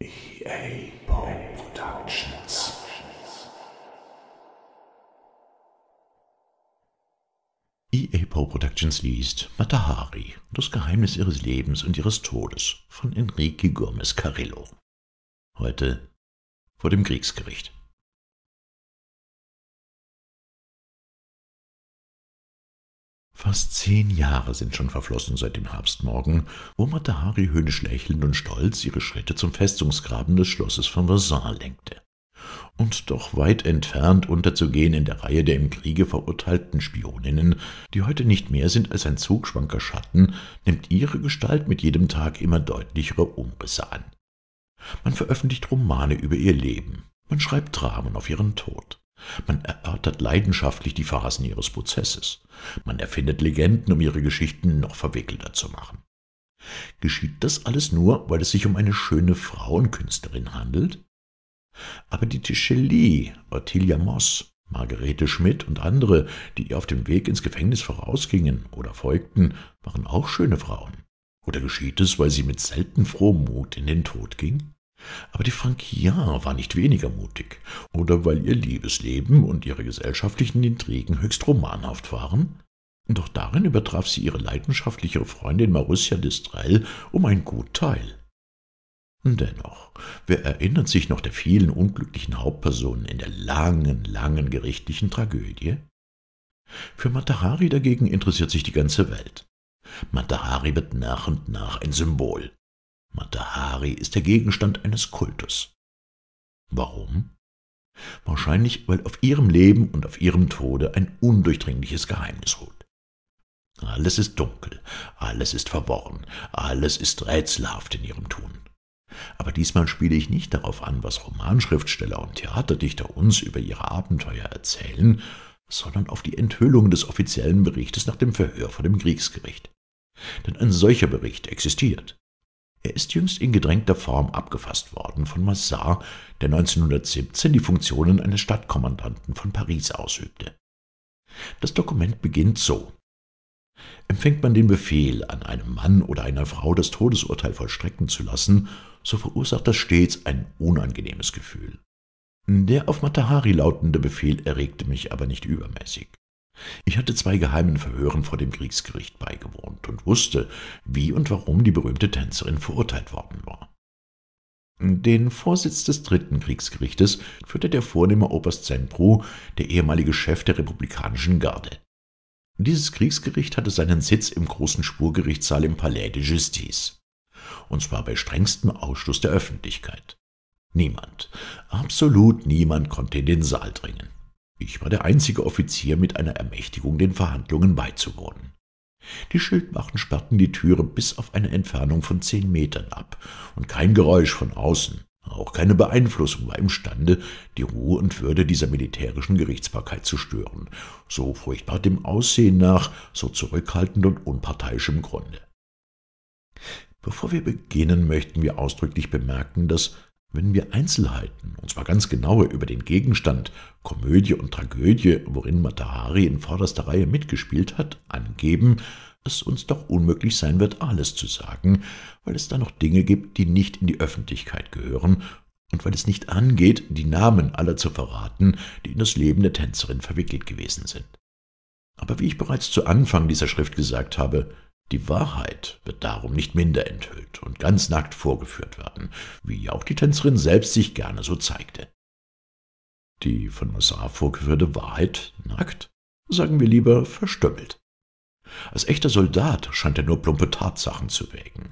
EAP Productions. EAP Productions liest Mata Hari, das Geheimnis ihres Lebens und ihres Todes von Enrique Gómez Carrillo. Heute vor dem Kriegsgericht. Fast 10 Jahre sind schon verflossen seit dem Herbstmorgen, wo Mata Hari höhnisch lächelnd und stolz ihre Schritte zum Festungsgraben des Schlosses von Versailles lenkte. Und doch weit entfernt unterzugehen in der Reihe der im Kriege verurteilten Spioninnen, die heute nicht mehr sind als ein Zug schwanker Schatten, nimmt ihre Gestalt mit jedem Tag immer deutlichere Umrisse an. Man veröffentlicht Romane über ihr Leben, man schreibt Dramen auf ihren Tod. Man erörtert leidenschaftlich die Phasen ihres Prozesses. Man erfindet Legenden, um ihre Geschichten noch verwickelter zu machen. Geschieht das alles nur, weil es sich um eine schöne Frauenkünstlerin handelt? Aber die Tischeli, Ottilia Moss, Margarete Schmidt und andere, die ihr auf dem Weg ins Gefängnis vorausgingen oder folgten, waren auch schöne Frauen. Oder geschieht es, weil sie mit selten frohem Mut in den Tod ging? Aber die Franquillin war nicht weniger mutig, oder weil ihr Liebesleben und ihre gesellschaftlichen Intrigen höchst romanhaft waren? Doch darin übertraf sie ihre leidenschaftliche Freundin Marussia d'Estrelle um ein gut Teil. Dennoch, wer erinnert sich noch der vielen unglücklichen Hauptpersonen in der langen, langen gerichtlichen Tragödie? Für Mata Hari dagegen interessiert sich die ganze Welt. Mata Hari wird nach und nach ein Symbol. Mata Hari ist der Gegenstand eines Kultus. Warum? Wahrscheinlich, weil auf ihrem Leben und auf ihrem Tode ein undurchdringliches Geheimnis ruht. Alles ist dunkel, alles ist verworren, alles ist rätselhaft in ihrem Tun. Aber diesmal spiele ich nicht darauf an, was Romanschriftsteller und Theaterdichter uns über ihre Abenteuer erzählen, sondern auf die Enthüllung des offiziellen Berichtes nach dem Verhör vor dem Kriegsgericht. Denn ein solcher Bericht existiert. Er ist jüngst in gedrängter Form abgefasst worden von Massard, der 1917 die Funktionen eines Stadtkommandanten von Paris ausübte. Das Dokument beginnt so. Empfängt man den Befehl, an einem Mann oder einer Frau das Todesurteil vollstrecken zu lassen, so verursacht das stets ein unangenehmes Gefühl. Der auf Mata Hari lautende Befehl erregte mich aber nicht übermäßig. Ich hatte 2 geheimen Verhören vor dem Kriegsgericht beigewohnt und wusste, wie und warum die berühmte Tänzerin verurteilt worden war. Den Vorsitz des 3. Kriegsgerichtes führte der vornehme Oberst Saint-Proux, der ehemalige Chef der republikanischen Garde. Dieses Kriegsgericht hatte seinen Sitz im großen Spurgerichtssaal im Palais de Justice, und zwar bei strengstem Ausschluss der Öffentlichkeit. Niemand, absolut niemand konnte in den Saal dringen. Ich war der einzige Offizier mit einer Ermächtigung, den Verhandlungen beizuwohnen. Die Schildwachen sperrten die Türe bis auf eine Entfernung von 10 Metern ab, und kein Geräusch von außen, auch keine Beeinflussung war imstande, die Ruhe und Würde dieser militärischen Gerichtsbarkeit zu stören, so furchtbar dem Aussehen nach, so zurückhaltend und unparteiisch im Grunde. Bevor wir beginnen, möchten wir ausdrücklich bemerken, dass, wenn wir Einzelheiten, und zwar ganz genaue, über den Gegenstand, Komödie und Tragödie, worin Mata Hari in vorderster Reihe mitgespielt hat, angeben, es uns doch unmöglich sein wird, alles zu sagen, weil es da noch Dinge gibt, die nicht in die Öffentlichkeit gehören und weil es nicht angeht, die Namen aller zu verraten, die in das Leben der Tänzerin verwickelt gewesen sind. Aber wie ich bereits zu Anfang dieser Schrift gesagt habe, die Wahrheit wird darum nicht minder enthüllt und ganz nackt vorgeführt werden, wie auch die Tänzerin selbst sich gerne so zeigte. Die von Massard vorgeführte Wahrheit nackt, sagen wir lieber verstümmelt. Als echter Soldat scheint er nur plumpe Tatsachen zu wägen.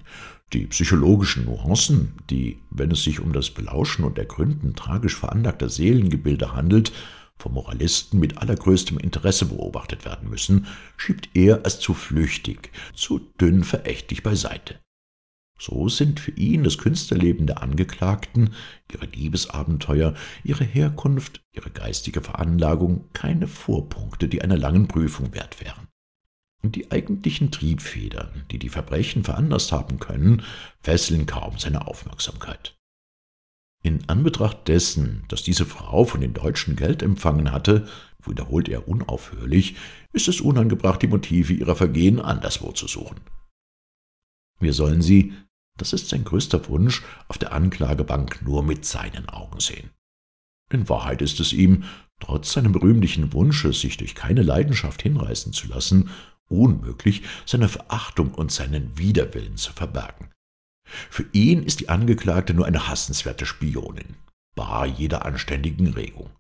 Die psychologischen Nuancen, die, wenn es sich um das Belauschen und Ergründen tragisch veranlagter Seelengebilde handelt, vom Moralisten mit allergrößtem Interesse beobachtet werden müssen, schiebt er als zu flüchtig, zu dünn verächtlich beiseite. So sind für ihn das Künstlerleben der Angeklagten, ihre Liebesabenteuer, ihre Herkunft, ihre geistige Veranlagung keine Vorpunkte, die einer langen Prüfung wert wären. Und die eigentlichen Triebfedern, die die Verbrechen veranlasst haben können, fesseln kaum seine Aufmerksamkeit. In Anbetracht dessen, dass diese Frau von den Deutschen Geld empfangen hatte, wiederholt er unaufhörlich, ist es unangebracht, die Motive ihrer Vergehen anderswo zu suchen. Wir sollen sie Das ist sein größter Wunsch, auf der Anklagebank nur mit seinen Augen sehen. In Wahrheit ist es ihm, trotz seinem berühmlichen Wunsche, sich durch keine Leidenschaft hinreißen zu lassen, unmöglich, seine Verachtung und seinen Widerwillen zu verbergen. Für ihn ist die Angeklagte nur eine hassenswerte Spionin, bar jeder anständigen Regung.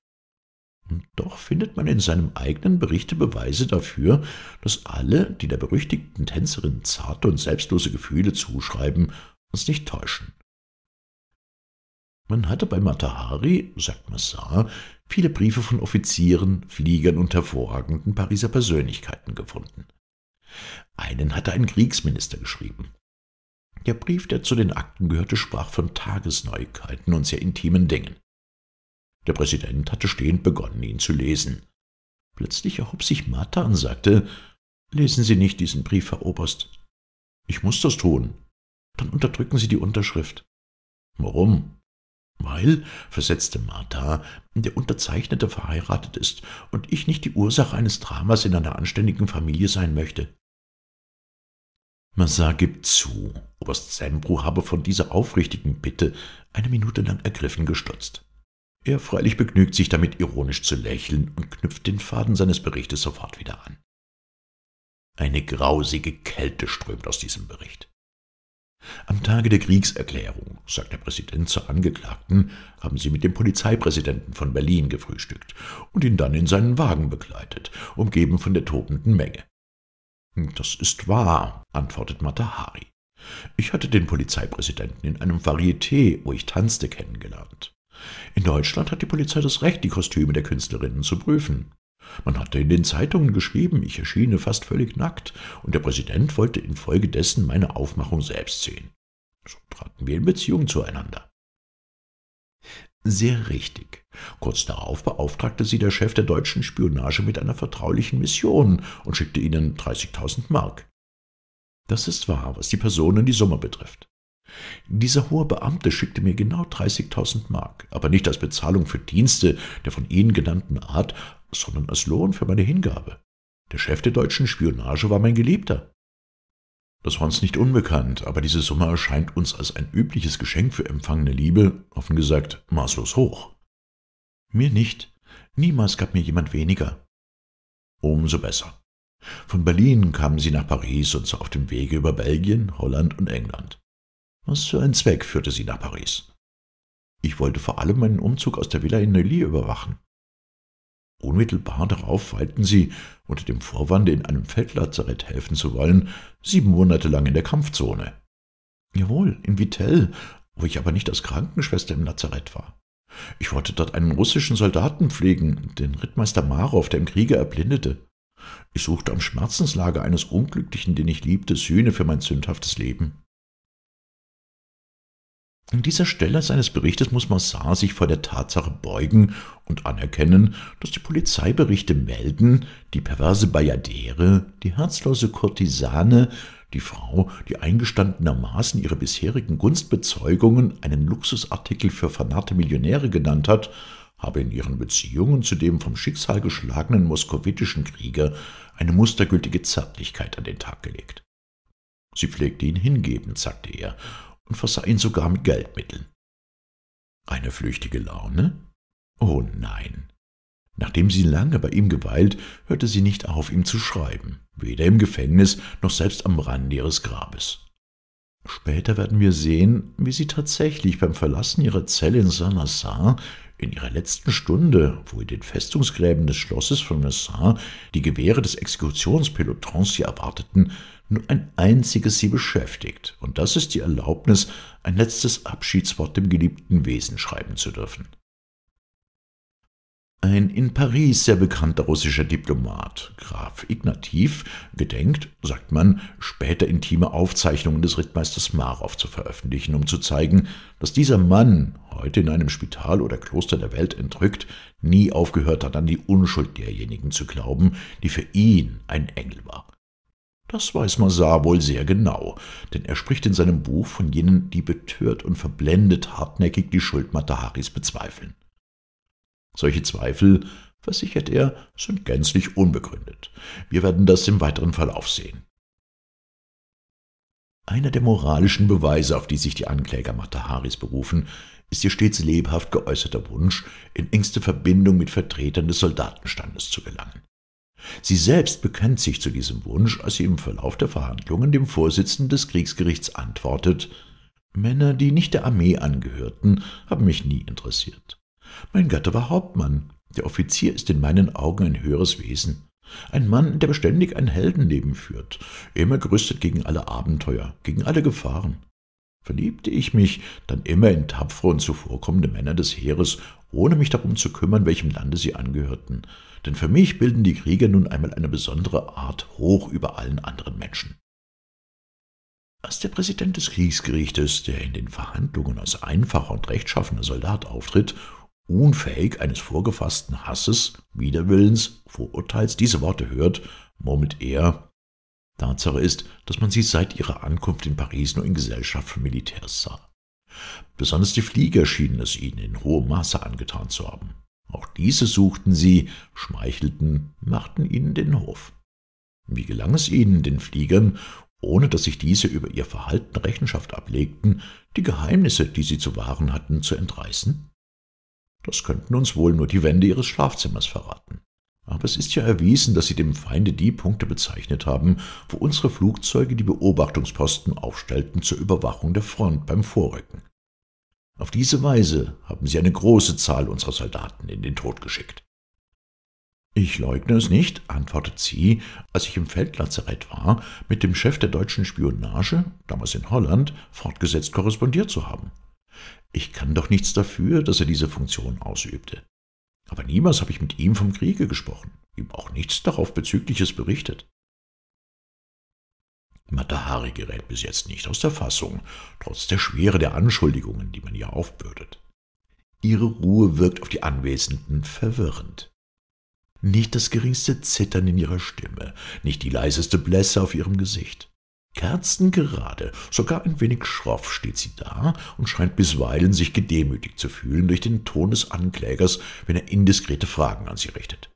Und doch findet man in seinem eigenen Berichte Beweise dafür, dass alle, die der berüchtigten Tänzerin zarte und selbstlose Gefühle zuschreiben, uns nicht täuschen. Man hatte bei Mata Hari, sagt Massard, viele Briefe von Offizieren, Fliegern und hervorragenden Pariser Persönlichkeiten gefunden. Einen hatte ein Kriegsminister geschrieben. Der Brief, der zu den Akten gehörte, sprach von Tagesneuigkeiten und sehr intimen Dingen. Der Präsident hatte stehend begonnen, ihn zu lesen. Plötzlich erhob sich Mata und sagte, »Lesen Sie nicht diesen Brief, Herr Oberst.« »Ich muss das tun.« »Dann unterdrücken Sie die Unterschrift.« »Warum?« »Weil«, versetzte Mata, »der Unterzeichnete verheiratet ist und ich nicht die Ursache eines Dramas in einer anständigen Familie sein möchte.« Massard gibt zu, Oberst Semprou habe von dieser aufrichtigen Bitte eine Minute lang ergriffen gestutzt. Er freilich begnügt sich damit, ironisch zu lächeln und knüpft den Faden seines Berichtes sofort wieder an. Eine grausige Kälte strömt aus diesem Bericht. »Am Tage der Kriegserklärung«, sagt der Präsident zur Angeklagten, »haben sie mit dem Polizeipräsidenten von Berlin gefrühstückt und ihn dann in seinen Wagen begleitet, umgeben von der tobenden Menge.« »Das ist wahr«, antwortet Mata Hari. »Ich hatte den Polizeipräsidenten in einem Varieté, wo ich tanzte, kennengelernt. In Deutschland hat die Polizei das Recht, die Kostüme der Künstlerinnen zu prüfen. Man hatte in den Zeitungen geschrieben, ich erschiene fast völlig nackt, und der Präsident wollte infolgedessen meine Aufmachung selbst sehen. So traten wir in Beziehung zueinander.« Sehr richtig. Kurz darauf beauftragte sie der Chef der deutschen Spionage mit einer vertraulichen Mission und schickte ihnen 30.000 Mark. Das ist wahr, was die Personen die Summe betrifft. Dieser hohe Beamte schickte mir genau 30.000 Mark, aber nicht als Bezahlung für Dienste der von Ihnen genannten Art, sondern als Lohn für meine Hingabe. Der Chef der deutschen Spionage war mein Geliebter. Das war uns nicht unbekannt, aber diese Summe erscheint uns als ein übliches Geschenk für empfangene Liebe, offen gesagt, maßlos hoch. Mir nicht. Niemals gab mir jemand weniger. Umso besser. Von Berlin kamen sie nach Paris und so auf dem Wege über Belgien, Holland und England. Was für ein Zweck führte sie nach Paris? Ich wollte vor allem meinen Umzug aus der Villa in Neuilly überwachen. Unmittelbar darauf weilten sie, unter dem Vorwande, in einem Feldlazarett helfen zu wollen, 7 Monate lang in der Kampfzone. Jawohl, in Vittel, wo ich aber nicht als Krankenschwester im Lazarett war. Ich wollte dort einen russischen Soldaten pflegen, den Rittmeister Marow, der im Kriege erblindete. Ich suchte am Schmerzenslager eines Unglücklichen, den ich liebte, Sühne für mein sündhaftes Leben. An dieser Stelle seines Berichtes muss Massard sich vor der Tatsache beugen und anerkennen, dass die Polizeiberichte melden, die perverse Bayadere, die herzlose Kurtisane, die Frau, die eingestandenermaßen ihre bisherigen Gunstbezeugungen einen Luxusartikel für vernarrte Millionäre genannt hat, habe in ihren Beziehungen zu dem vom Schicksal geschlagenen moskowitischen Krieger eine mustergültige Zärtlichkeit an den Tag gelegt. Sie pflegte ihn hingebend, sagte er, und versah ihn sogar mit Geldmitteln. Eine flüchtige Laune? Oh nein! Nachdem sie lange bei ihm geweilt, hörte sie nicht auf, ihm zu schreiben, weder im Gefängnis noch selbst am Rande ihres Grabes. Später werden wir sehen, wie sie tatsächlich beim Verlassen ihrer Zelle in Saint-Nazaire in ihrer letzten Stunde, wo in den Festungsgräben des Schlosses von Massard die Gewehre des Exekutionspelotons sie erwarteten, nur ein einziges sie beschäftigt, und das ist die Erlaubnis, ein letztes Abschiedswort dem geliebten Wesen schreiben zu dürfen. Ein in Paris sehr bekannter russischer Diplomat, Graf Ignatiev, gedenkt, sagt man, später intime Aufzeichnungen des Rittmeisters Marow zu veröffentlichen, um zu zeigen, dass dieser Mann, heute in einem Spital oder Kloster der Welt entrückt, nie aufgehört hat, an die Unschuld derjenigen zu glauben, die für ihn ein Engel war. Das weiß Massard wohl sehr genau, denn er spricht in seinem Buch von jenen, die betört und verblendet hartnäckig die Schuld Mata Haris bezweifeln. Solche Zweifel, versichert er, sind gänzlich unbegründet. Wir werden das im weiteren Verlauf sehen. Einer der moralischen Beweise, auf die sich die Ankläger Mata Haris berufen, ist ihr stets lebhaft geäußerter Wunsch, in engste Verbindung mit Vertretern des Soldatenstandes zu gelangen. Sie selbst bekennt sich zu diesem Wunsch, als sie im Verlauf der Verhandlungen dem Vorsitzenden des Kriegsgerichts antwortet: »Männer, die nicht der Armee angehörten, haben mich nie interessiert. Mein Gatte war Hauptmann. Der Offizier ist in meinen Augen ein höheres Wesen. Ein Mann, der beständig ein Heldenleben führt, immer gerüstet gegen alle Abenteuer, gegen alle Gefahren. Verliebte ich mich, dann immer in tapfere und zuvorkommende Männer des Heeres, ohne mich darum zu kümmern, welchem Lande sie angehörten. Denn für mich bilden die Krieger nun einmal eine besondere Art hoch über allen anderen Menschen.« Als der Präsident des Kriegsgerichtes, der in den Verhandlungen als einfacher und rechtschaffener Soldat auftritt, unfähig eines vorgefassten Hasses, Widerwillens, Vorurteils diese Worte hört, murmelt er: Tatsache ist, dass man sie seit ihrer Ankunft in Paris nur in Gesellschaft von Militärs sah. Besonders die Flieger schienen es ihnen in hohem Maße angetan zu haben. Auch diese suchten sie, schmeichelten, machten ihnen den Hof. Wie gelang es ihnen, den Fliegern, ohne dass sich diese über ihr Verhalten Rechenschaft ablegten, die Geheimnisse, die sie zu wahren hatten, zu entreißen? Das könnten uns wohl nur die Wände ihres Schlafzimmers verraten. Aber es ist ja erwiesen, dass sie dem Feinde die Punkte bezeichnet haben, wo unsere Flugzeuge die Beobachtungsposten aufstellten zur Überwachung der Front beim Vorrücken. Auf diese Weise haben sie eine große Zahl unserer Soldaten in den Tod geschickt. »Ich leugne es nicht«, antwortet sie, »als ich im Feldlazarett war, mit dem Chef der deutschen Spionage, damals in Holland, fortgesetzt korrespondiert zu haben. Ich kann doch nichts dafür, dass er diese Funktion ausübte. Aber niemals habe ich mit ihm vom Kriege gesprochen, ihm auch nichts darauf Bezügliches berichtet.« Mata Hari gerät bis jetzt nicht aus der Fassung, trotz der Schwere der Anschuldigungen, die man ihr aufbürdet. Ihre Ruhe wirkt auf die Anwesenden verwirrend. Nicht das geringste Zittern in ihrer Stimme, nicht die leiseste Blässe auf ihrem Gesicht. Kerzengerade, sogar ein wenig schroff steht sie da und scheint bisweilen sich gedemütigt zu fühlen durch den Ton des Anklägers, wenn er indiskrete Fragen an sie richtet.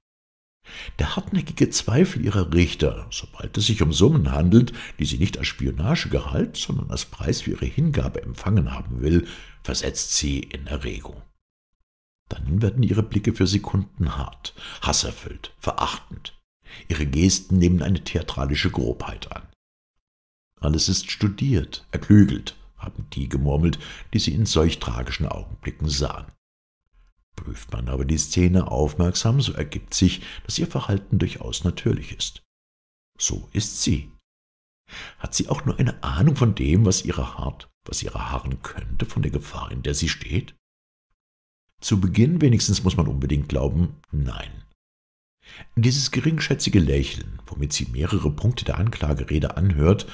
Der hartnäckige Zweifel ihrer Richter, sobald es sich um Summen handelt, die sie nicht als Spionagegehalt, sondern als Preis für ihre Hingabe empfangen haben will, versetzt sie in Erregung. Dann werden ihre Blicke für Sekunden hart, hasserfüllt, verachtend. Ihre Gesten nehmen eine theatralische Grobheit an. Alles ist studiert, erklügelt, haben die gemurmelt, die sie in solch tragischen Augenblicken sahen. Prüft man aber die Szene aufmerksam, so ergibt sich, dass ihr Verhalten durchaus natürlich ist. So ist sie. Hat sie auch nur eine Ahnung von dem, was ihre harren könnte, von der Gefahr, in der sie steht? Zu Beginn wenigstens muss man unbedingt glauben, nein. Dieses geringschätzige Lächeln, womit sie mehrere Punkte der Anklagerede anhört,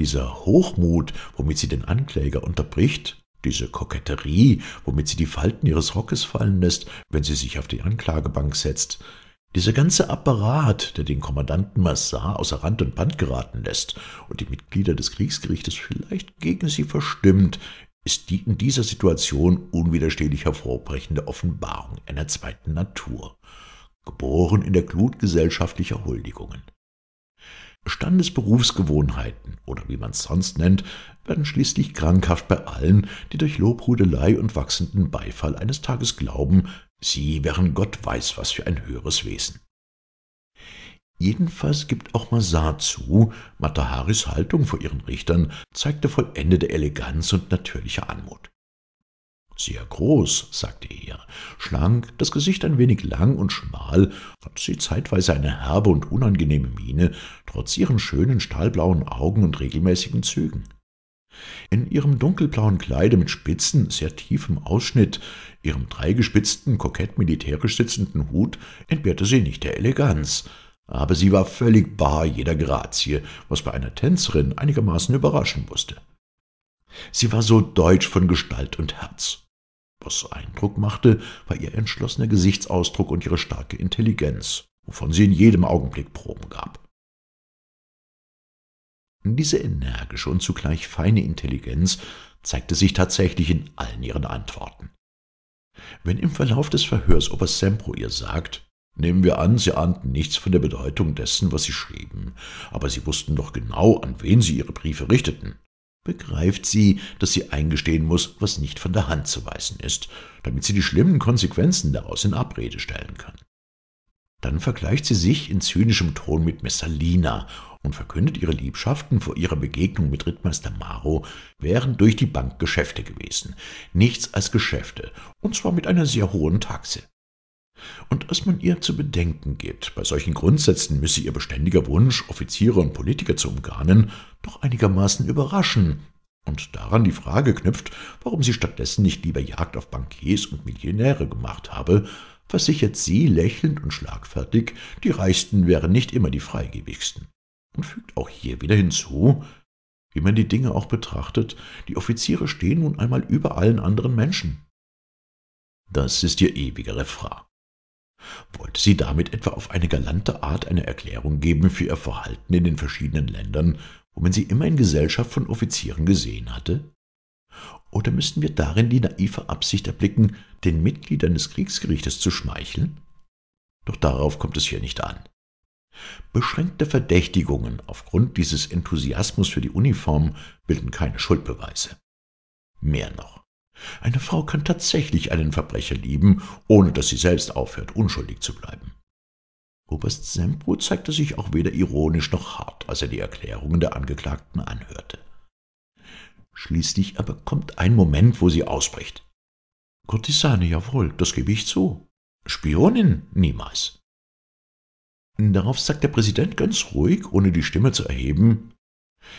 dieser Hochmut, womit sie den Ankläger unterbricht, diese Koketterie, womit sie die Falten ihres Rockes fallen lässt, wenn sie sich auf die Anklagebank setzt, dieser ganze Apparat, der den Kommandanten Massard außer Rand und Band geraten lässt und die Mitglieder des Kriegsgerichtes vielleicht gegen sie verstimmt, ist die in dieser Situation unwiderstehlich hervorbrechende Offenbarung einer zweiten Natur, geboren in der Glut gesellschaftlicher Huldigungen. Standesberufsgewohnheiten, oder wie man es sonst nennt, werden schließlich krankhaft bei allen, die durch Lobhudelei und wachsenden Beifall eines Tages glauben, sie wären Gott weiß was für ein höheres Wesen. Jedenfalls gibt auch Massard zu, Mata Haris Haltung vor ihren Richtern zeigte vollendete Eleganz und natürliche Anmut. »Sehr groß«, sagte er, schlank, das Gesicht ein wenig lang und schmal, hat sie zeitweise eine herbe und unangenehme Miene, trotz ihren schönen stahlblauen Augen und regelmäßigen Zügen. In ihrem dunkelblauen Kleide mit spitzen, sehr tiefem Ausschnitt, ihrem dreigespitzten, kokett militärisch sitzenden Hut, entbehrte sie nicht der Eleganz, aber sie war völlig bar jeder Grazie, was bei einer Tänzerin einigermaßen überraschen musste. Sie war so deutsch von Gestalt und Herz. Was Eindruck machte, war ihr entschlossener Gesichtsausdruck und ihre starke Intelligenz, wovon sie in jedem Augenblick Proben gab. Diese energische und zugleich feine Intelligenz zeigte sich tatsächlich in allen ihren Antworten. Wenn im Verlauf des Verhörs Oberst Semprou ihr sagt, nehmen wir an, sie ahnten nichts von der Bedeutung dessen, was sie schrieben, aber sie wussten doch genau, an wen sie ihre Briefe richteten. begreift sie, dass sie eingestehen muss, was nicht von der Hand zu weisen ist, damit sie die schlimmen Konsequenzen daraus in Abrede stellen kann. Dann vergleicht sie sich in zynischem Ton mit Messalina und verkündet ihre Liebschaften vor ihrer Begegnung mit Rittmeister Marow wären durch die Bank Geschäfte gewesen, nichts als Geschäfte, und zwar mit einer sehr hohen Taxe. Und dass man ihr zu bedenken gibt, bei solchen Grundsätzen müsse ihr beständiger Wunsch, Offiziere und Politiker zu umgarnen, doch einigermaßen überraschen und daran die Frage knüpft, warum sie stattdessen nicht lieber Jagd auf Bankiers und Millionäre gemacht habe, versichert sie lächelnd und schlagfertig, die Reichsten wären nicht immer die freigebigsten. Und fügt auch hier wieder hinzu, wie man die Dinge auch betrachtet, die Offiziere stehen nun einmal über allen anderen Menschen. Das ist ihr ewiger Refrain. Wollte sie damit etwa auf eine galante Art eine Erklärung geben für ihr Verhalten in den verschiedenen Ländern, wo man sie immer in Gesellschaft von Offizieren gesehen hatte? Oder müssten wir darin die naive Absicht erblicken, den Mitgliedern des Kriegsgerichtes zu schmeicheln? Doch darauf kommt es hier nicht an. Beschränkte Verdächtigungen aufgrund dieses Enthusiasmus für die Uniform bilden keine Schuldbeweise. Mehr noch. Eine Frau kann tatsächlich einen Verbrecher lieben, ohne dass sie selbst aufhört, unschuldig zu bleiben. Oberst Semprou zeigte sich auch weder ironisch noch hart, als er die Erklärungen der Angeklagten anhörte. Schließlich aber kommt ein Moment, wo sie ausbricht. »Kurtisane, jawohl, das gebe ich zu. Spionin, niemals.« Darauf sagt der Präsident ganz ruhig, ohne die Stimme zu erheben,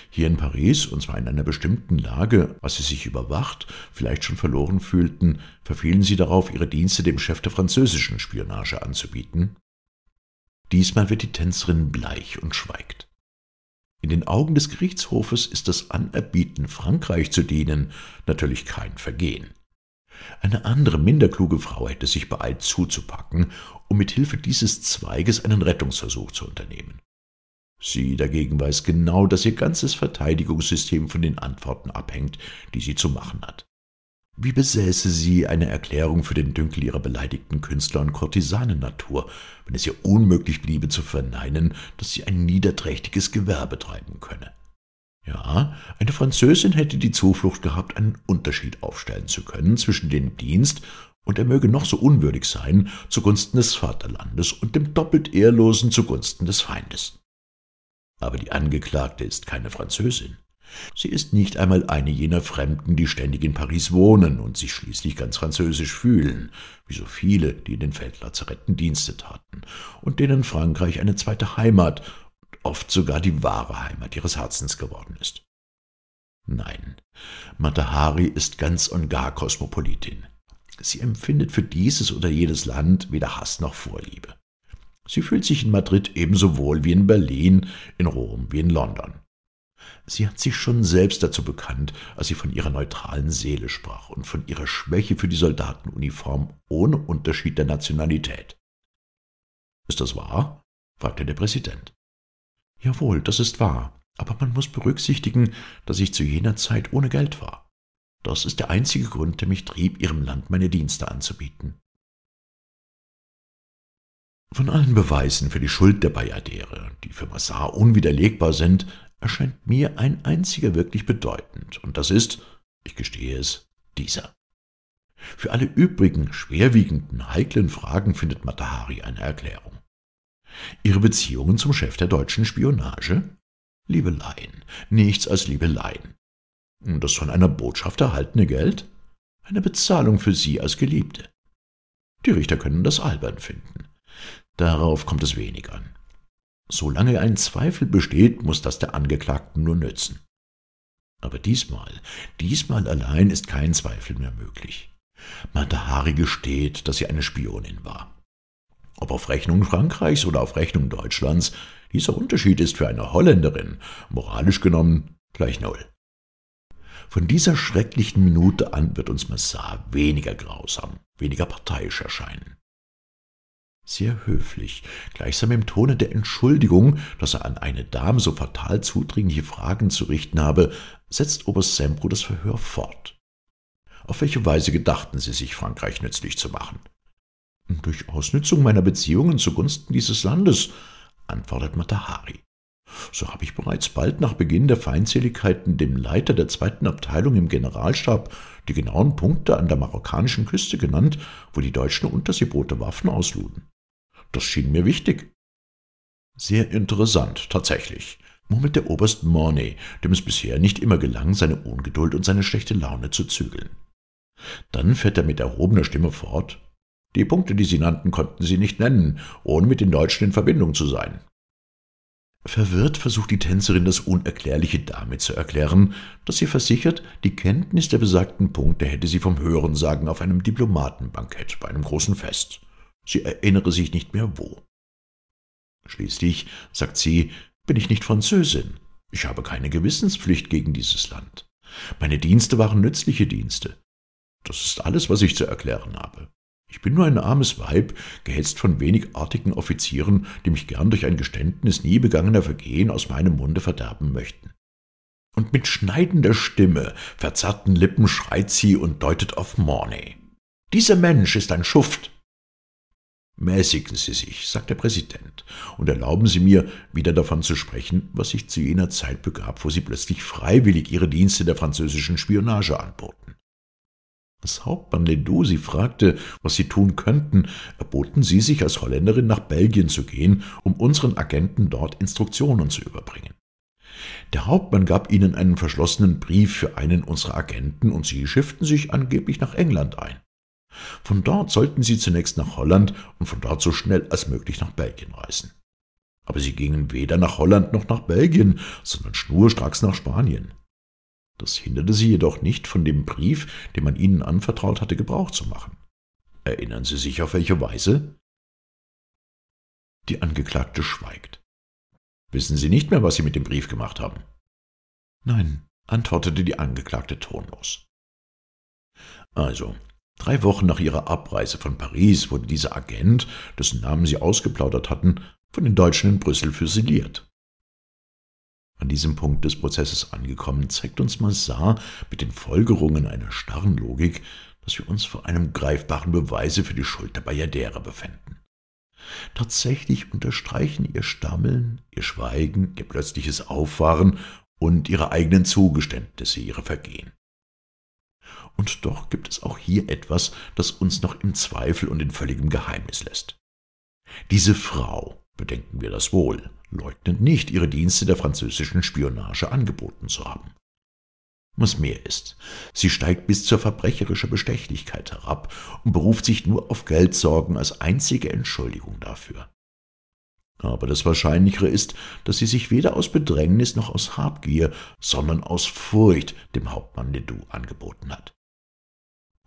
hier in Paris, und zwar in einer bestimmten Lage, als sie sich überwacht, vielleicht schon verloren fühlten, verfielen sie darauf, ihre Dienste dem Chef der französischen Spionage anzubieten. Diesmal wird die Tänzerin bleich und schweigt. In den Augen des Gerichtshofes ist das Anerbieten, Frankreich zu dienen, natürlich kein Vergehen. Eine andere, minder kluge Frau hätte sich beeilt zuzupacken, um mit Hilfe dieses Zweiges einen Rettungsversuch zu unternehmen. Sie dagegen weiß genau, dass ihr ganzes Verteidigungssystem von den Antworten abhängt, die sie zu machen hat. Wie besäße sie eine Erklärung für den Dünkel ihrer beleidigten Künstler- und Kurtisanennatur, wenn es ihr unmöglich bliebe zu verneinen, dass sie ein niederträchtiges Gewerbe treiben könne? Ja, eine Französin hätte die Zuflucht gehabt, einen Unterschied aufstellen zu können zwischen dem Dienst, und er möge noch so unwürdig sein, zugunsten des Vaterlandes, und dem doppelt Ehrlosen zugunsten des Feindes. Aber die Angeklagte ist keine Französin. Sie ist nicht einmal eine jener Fremden, die ständig in Paris wohnen und sich schließlich ganz französisch fühlen, wie so viele, die in den Feldlazaretten Dienste taten und denen Frankreich eine zweite Heimat und oft sogar die wahre Heimat ihres Herzens geworden ist. Nein, Mata Hari ist ganz und gar Kosmopolitin. Sie empfindet für dieses oder jedes Land weder Hass noch Vorliebe. Sie fühlt sich in Madrid ebenso wohl wie in Berlin, in Rom wie in London. Sie hat sich schon selbst dazu bekannt, als sie von ihrer neutralen Seele sprach und von ihrer Schwäche für die Soldatenuniform ohne Unterschied der Nationalität. »Ist das wahr?« fragte der Präsident. »Jawohl, das ist wahr, aber man muss berücksichtigen, dass ich zu jener Zeit ohne Geld war. Das ist der einzige Grund, der mich trieb, ihrem Land meine Dienste anzubieten.« Von allen Beweisen für die Schuld der Bayadere, die für Massard unwiderlegbar sind, erscheint mir ein einziger wirklich bedeutend, und das ist, ich gestehe es, dieser. Für alle übrigen, schwerwiegenden, heiklen Fragen findet Mata Hari eine Erklärung. Ihre Beziehungen zum Chef der deutschen Spionage? Liebeleien, nichts als Liebeleien. Das von einer Botschaft erhaltene Geld? Eine Bezahlung für sie als Geliebte. Die Richter können das albern finden. Darauf kommt es wenig an. Solange ein Zweifel besteht, muss das der Angeklagten nur nützen. Aber diesmal allein ist kein Zweifel mehr möglich. Mata Hari gesteht, dass sie eine Spionin war. Ob auf Rechnung Frankreichs oder auf Rechnung Deutschlands, dieser Unterschied ist für eine Holländerin, moralisch genommen, gleich null. Von dieser schrecklichen Minute an wird uns Massard weniger grausam, weniger parteiisch erscheinen. Sehr höflich, gleichsam im Tone der Entschuldigung, dass er an eine Dame so fatal zudringliche Fragen zu richten habe, setzt Oberst Semprou das Verhör fort. Auf welche Weise gedachten sie sich, Frankreich nützlich zu machen? Durch Ausnützung meiner Beziehungen zugunsten dieses Landes, antwortet Mata Hari. So habe ich bereits bald nach Beginn der Feindseligkeiten dem Leiter der 2. Abteilung im Generalstab die genauen Punkte an der marokkanischen Küste genannt, wo die deutschen Unterseeboote Waffen ausluden. Das schien mir wichtig. Sehr interessant, tatsächlich, murmelt der Oberst Mornay, dem es bisher nicht immer gelang, seine Ungeduld und seine schlechte Laune zu zügeln. Dann fährt er mit erhobener Stimme fort. Die Punkte, die sie nannten, konnten sie nicht nennen, ohne mit den Deutschen in Verbindung zu sein. Verwirrt versucht die Tänzerin, das Unerklärliche damit zu erklären, dass sie versichert, die Kenntnis der besagten Punkte hätte sie vom Hörensagen auf einem Diplomatenbankett bei einem großen Fest. Sie erinnere sich nicht mehr wo. Schließlich, sagt sie, bin ich nicht Französin. Ich habe keine Gewissenspflicht gegen dieses Land. Meine Dienste waren nützliche Dienste. Das ist alles, was ich zu erklären habe. Ich bin nur ein armes Weib, gehetzt von wenig artigen Offizieren, die mich gern durch ein Geständnis nie begangener Vergehen aus meinem Munde verderben möchten. Und mit schneidender Stimme, verzerrten Lippen schreit sie und deutet auf Mornay. Dieser Mensch ist ein Schuft. Mäßigen Sie sich, sagt der Präsident, und erlauben Sie mir, wieder davon zu sprechen, was sich zu jener Zeit begab, wo Sie plötzlich freiwillig Ihre Dienste der französischen Spionage anboten. Als Hauptmann Ledoux sie fragte, was sie tun könnten, erboten sie sich als Holländerin nach Belgien zu gehen, um unseren Agenten dort Instruktionen zu überbringen. Der Hauptmann gab ihnen einen verschlossenen Brief für einen unserer Agenten, und sie schifften sich angeblich nach England ein. Von dort sollten sie zunächst nach Holland und von dort so schnell als möglich nach Belgien reisen. Aber sie gingen weder nach Holland noch nach Belgien, sondern schnurstracks nach Spanien. Das hinderte sie jedoch nicht, von dem Brief, den man ihnen anvertraut hatte, Gebrauch zu machen. Erinnern Sie sich, auf welche Weise? Die Angeklagte schweigt. Wissen Sie nicht mehr, was Sie mit dem Brief gemacht haben? Nein, antwortete die Angeklagte tonlos. Also, 3 Wochen nach ihrer Abreise von Paris wurde dieser Agent, dessen Namen sie ausgeplaudert hatten, von den Deutschen in Brüssel füsiliert. An diesem Punkt des Prozesses angekommen, zeigt uns Massard mit den Folgerungen einer starren Logik, dass wir uns vor einem greifbaren Beweise für die Schuld der Bayadere befinden. Tatsächlich unterstreichen ihr Stammeln, ihr Schweigen, ihr plötzliches Auffahren und ihre eigenen Zugeständnisse, ihre Vergehen. Und doch gibt es auch hier etwas, das uns noch im Zweifel und in völligem Geheimnis lässt. Diese Frau, bedenken wir das wohl, leugnet nicht, ihre Dienste der französischen Spionage angeboten zu haben. Was mehr ist, sie steigt bis zur verbrecherischen Bestechlichkeit herab und beruft sich nur auf Geldsorgen als einzige Entschuldigung dafür. Aber das Wahrscheinlichere ist, dass sie sich weder aus Bedrängnis noch aus Habgier, sondern aus Furcht dem Hauptmann Ledoux angeboten hat.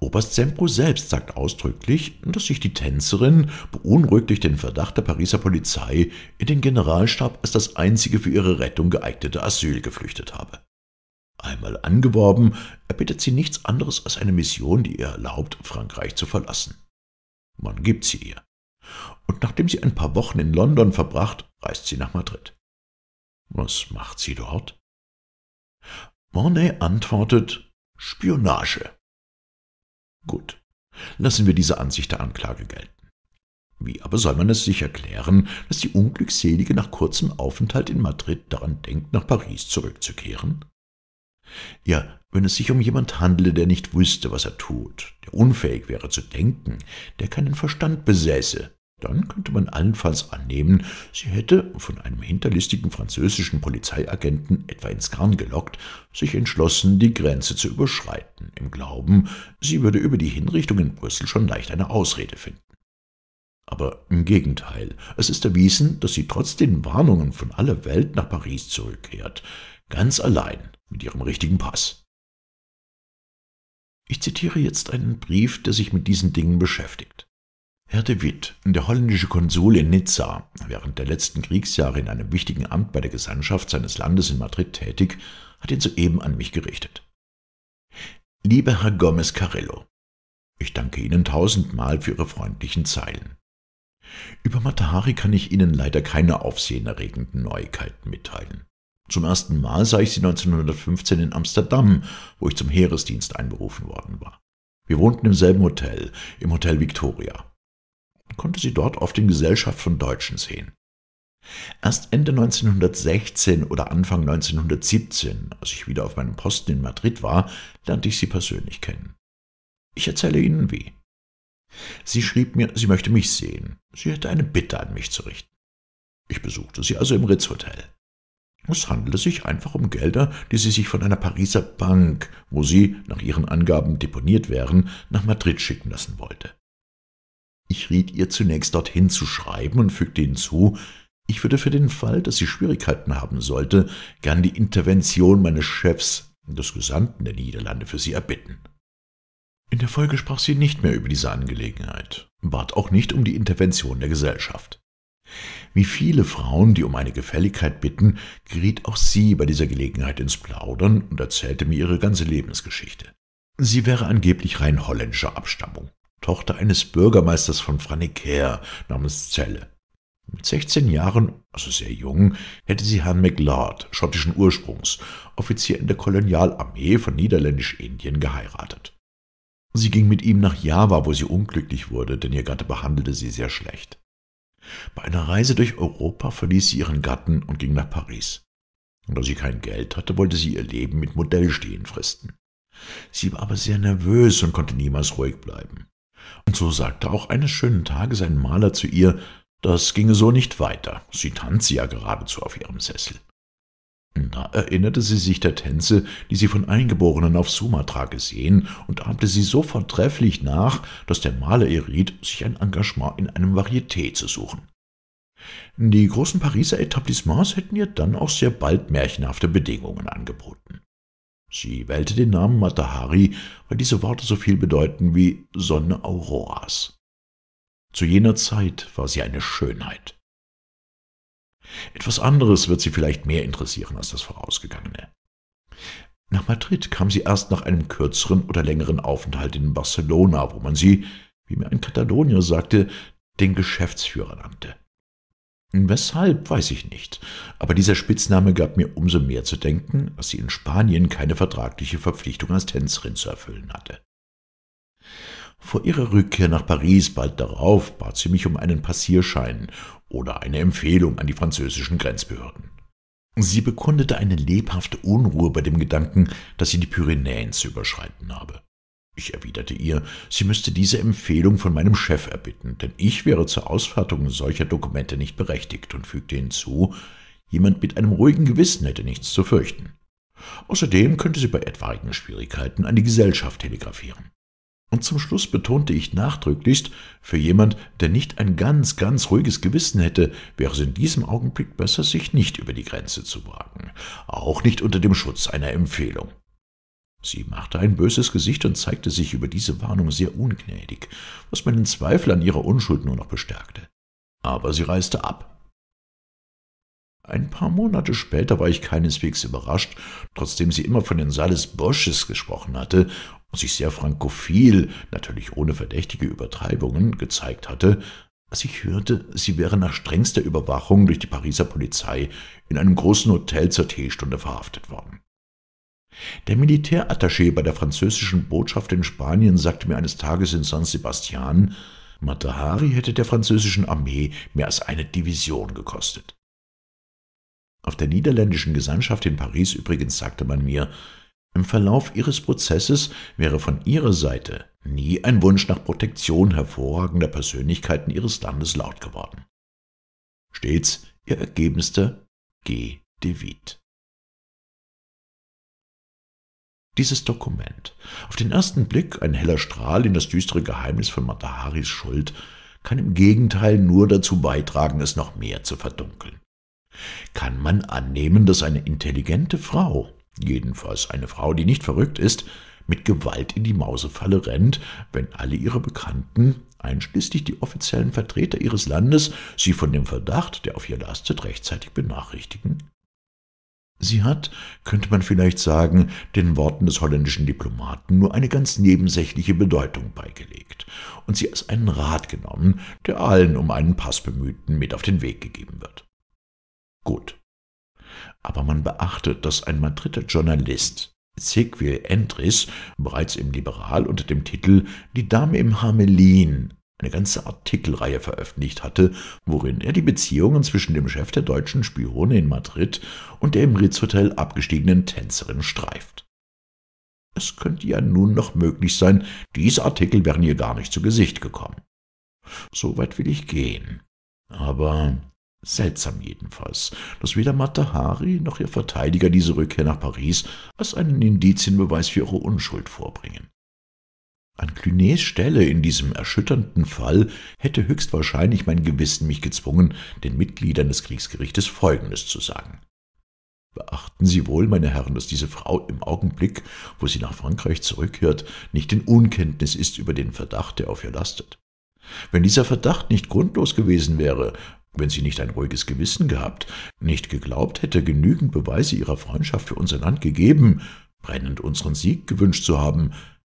Oberst Semprou selbst sagt ausdrücklich, dass sich die Tänzerin, beunruhigt durch den Verdacht der Pariser Polizei, in den Generalstab als das einzige für ihre Rettung geeignete Asyl geflüchtet habe. Einmal angeworben, erbittet sie nichts anderes als eine Mission, die ihr erlaubt, Frankreich zu verlassen. Man gibt sie ihr. Und nachdem sie ein paar Wochen in London verbracht, reist sie nach Madrid. Was macht sie dort? Mornay antwortet, Spionage. Gut, lassen wir diese Ansicht der Anklage gelten. Wie aber soll man es sich erklären, dass die Unglückselige nach kurzem Aufenthalt in Madrid daran denkt, nach Paris zurückzukehren? Ja, wenn es sich um jemand handele, der nicht wüsste, was er tut, der unfähig wäre zu denken, der keinen Verstand besäße, dann könnte man allenfalls annehmen, sie hätte, von einem hinterlistigen französischen Polizeiagenten etwa ins Garn gelockt, sich entschlossen, die Grenze zu überschreiten, im Glauben, sie würde über die Hinrichtung in Brüssel schon leicht eine Ausrede finden. Aber im Gegenteil, es ist erwiesen, dass sie trotz den Warnungen von aller Welt nach Paris zurückkehrt, ganz allein mit ihrem richtigen Pass. Ich zitiere jetzt einen Brief, der sich mit diesen Dingen beschäftigt. Herr de Witt, der holländische Konsul in Nizza, während der letzten Kriegsjahre in einem wichtigen Amt bei der Gesandtschaft seines Landes in Madrid tätig, hat ihn soeben an mich gerichtet. Lieber Herr Gómez Carrillo, ich danke Ihnen 1000-mal für Ihre freundlichen Zeilen. Über Mata Hari kann ich Ihnen leider keine aufsehenerregenden Neuigkeiten mitteilen. Zum ersten Mal sah ich sie 1915 in Amsterdam, wo ich zum Heeresdienst einberufen worden war. Wir wohnten im selben Hotel, im Hotel Victoria. Konnte sie dort oft in Gesellschaft von Deutschen sehen. Erst Ende 1916 oder Anfang 1917, als ich wieder auf meinem Posten in Madrid war, lernte ich sie persönlich kennen. Ich erzähle Ihnen wie. Sie schrieb mir, sie möchte mich sehen. Sie hätte eine Bitte an mich zu richten. Ich besuchte sie also im Ritzhotel. Es handelte sich einfach um Gelder, die sie sich von einer Pariser Bank, wo sie, nach ihren Angaben deponiert wären, nach Madrid schicken lassen wollte. Ich riet ihr zunächst, dorthin zu schreiben und fügte hinzu, ich würde für den Fall, dass sie Schwierigkeiten haben sollte, gern die Intervention meines Chefs, des Gesandten der Niederlande, für sie erbitten. In der Folge sprach sie nicht mehr über diese Angelegenheit, bat auch nicht um die Intervention der Gesellschaft. Wie viele Frauen, die um eine Gefälligkeit bitten, geriet auch sie bei dieser Gelegenheit ins Plaudern und erzählte mir ihre ganze Lebensgeschichte. Sie wäre angeblich rein holländischer Abstammung, Tochter eines Bürgermeisters von Franeker namens Zelle. Mit 16 Jahren, also sehr jung, hätte sie Herrn MacLeod, schottischen Ursprungs, Offizier in der Kolonialarmee von Niederländisch-Indien, geheiratet. Sie ging mit ihm nach Java, wo sie unglücklich wurde, denn ihr Gatte behandelte sie sehr schlecht. Bei einer Reise durch Europa verließ sie ihren Gatten und ging nach Paris. Und da sie kein Geld hatte, wollte sie ihr Leben mit Modellstehen fristen. Sie war aber sehr nervös und konnte niemals ruhig bleiben. Und so sagte auch eines schönen Tages ein Maler zu ihr, das ginge so nicht weiter, sie tanzte ja geradezu auf ihrem Sessel. Da erinnerte sie sich der Tänze, die sie von Eingeborenen auf Sumatra gesehen, und ahmte sie so vortrefflich nach, dass der Maler ihr riet, sich ein Engagement in einem Varieté zu suchen. Die großen Pariser Etablissements hätten ihr dann auch sehr bald märchenhafte Bedingungen angeboten. Sie wählte den Namen Mata Hari, weil diese Worte so viel bedeuten wie Sonne Auroras. Zu jener Zeit war sie eine Schönheit. Etwas anderes wird sie vielleicht mehr interessieren als das Vorausgegangene. Nach Madrid kam sie erst nach einem kürzeren oder längeren Aufenthalt in Barcelona, wo man sie, wie mir ein Katalonier sagte, den Geschäftsführer nannte. Weshalb, weiß ich nicht, aber dieser Spitzname gab mir umso mehr zu denken, als sie in Spanien keine vertragliche Verpflichtung als Tänzerin zu erfüllen hatte. Vor ihrer Rückkehr nach Paris bald darauf bat sie mich um einen Passierschein oder eine Empfehlung an die französischen Grenzbehörden. Sie bekundete eine lebhafte Unruhe bei dem Gedanken, dass sie die Pyrenäen zu überschreiten habe. Ich erwiderte ihr, sie müsste diese Empfehlung von meinem Chef erbitten, denn ich wäre zur Ausfertigung solcher Dokumente nicht berechtigt, und fügte hinzu, jemand mit einem ruhigen Gewissen hätte nichts zu fürchten. Außerdem könnte sie bei etwaigen Schwierigkeiten an die Gesellschaft telegrafieren. Und zum Schluss betonte ich nachdrücklichst, für jemand, der nicht ein ganz, ganz ruhiges Gewissen hätte, wäre es in diesem Augenblick besser, sich nicht über die Grenze zu wagen, auch nicht unter dem Schutz einer Empfehlung. Sie machte ein böses Gesicht und zeigte sich über diese Warnung sehr ungnädig, was meinen Zweifel an ihrer Unschuld nur noch bestärkte. Aber sie reiste ab. Ein paar Monate später war ich keineswegs überrascht, trotzdem sie immer von den Salisburges gesprochen hatte und sich sehr frankophil, natürlich ohne verdächtige Übertreibungen, gezeigt hatte, als ich hörte, sie wäre nach strengster Überwachung durch die Pariser Polizei in einem großen Hotel zur Teestunde verhaftet worden. Der Militärattaché bei der französischen Botschaft in Spanien sagte mir eines Tages in San Sebastian, Mata Hari hätte der französischen Armee mehr als eine Division gekostet. Auf der niederländischen Gesandtschaft in Paris übrigens sagte man mir, im Verlauf ihres Prozesses wäre von ihrer Seite nie ein Wunsch nach Protektion hervorragender Persönlichkeiten ihres Landes laut geworden. Stets ihr ergebenster G. de Witt. Dieses Dokument, auf den ersten Blick ein heller Strahl in das düstere Geheimnis von Mata Haris Schuld, kann im Gegenteil nur dazu beitragen, es noch mehr zu verdunkeln. Kann man annehmen, dass eine intelligente Frau, jedenfalls eine Frau, die nicht verrückt ist, mit Gewalt in die Mausefalle rennt, wenn alle ihre Bekannten, einschließlich die offiziellen Vertreter ihres Landes, sie von dem Verdacht, der auf ihr lastet, rechtzeitig benachrichtigen? Sie hat, könnte man vielleicht sagen, den Worten des holländischen Diplomaten nur eine ganz nebensächliche Bedeutung beigelegt und sie als einen Rat genommen, der allen um einen Pass Bemühten mit auf den Weg gegeben wird. Gut. Aber man beachtet, dass ein Madrider Journalist, Ezequiel Entris, bereits im Liberal unter dem Titel »Die Dame im Hermelin« eine ganze Artikelreihe veröffentlicht hatte, worin er die Beziehungen zwischen dem Chef der deutschen Spione in Madrid und der im Ritzhotel abgestiegenen Tänzerin streift. Es könnte ja nun noch möglich sein, diese Artikel wären ihr gar nicht zu Gesicht gekommen. So weit will ich gehen. Aber seltsam jedenfalls, dass weder Mata Hari noch ihr Verteidiger diese Rückkehr nach Paris als einen Indizienbeweis für ihre Unschuld vorbringen. An Clunets Stelle in diesem erschütternden Fall hätte höchstwahrscheinlich mein Gewissen mich gezwungen, den Mitgliedern des Kriegsgerichtes Folgendes zu sagen. Beachten Sie wohl, meine Herren, dass diese Frau im Augenblick, wo sie nach Frankreich zurückkehrt, nicht in Unkenntnis ist über den Verdacht, der auf ihr lastet. Wenn dieser Verdacht nicht grundlos gewesen wäre, wenn sie nicht ein ruhiges Gewissen gehabt, nicht geglaubt hätte, genügend Beweise ihrer Freundschaft für unser Land gegeben, brennend unseren Sieg gewünscht zu haben,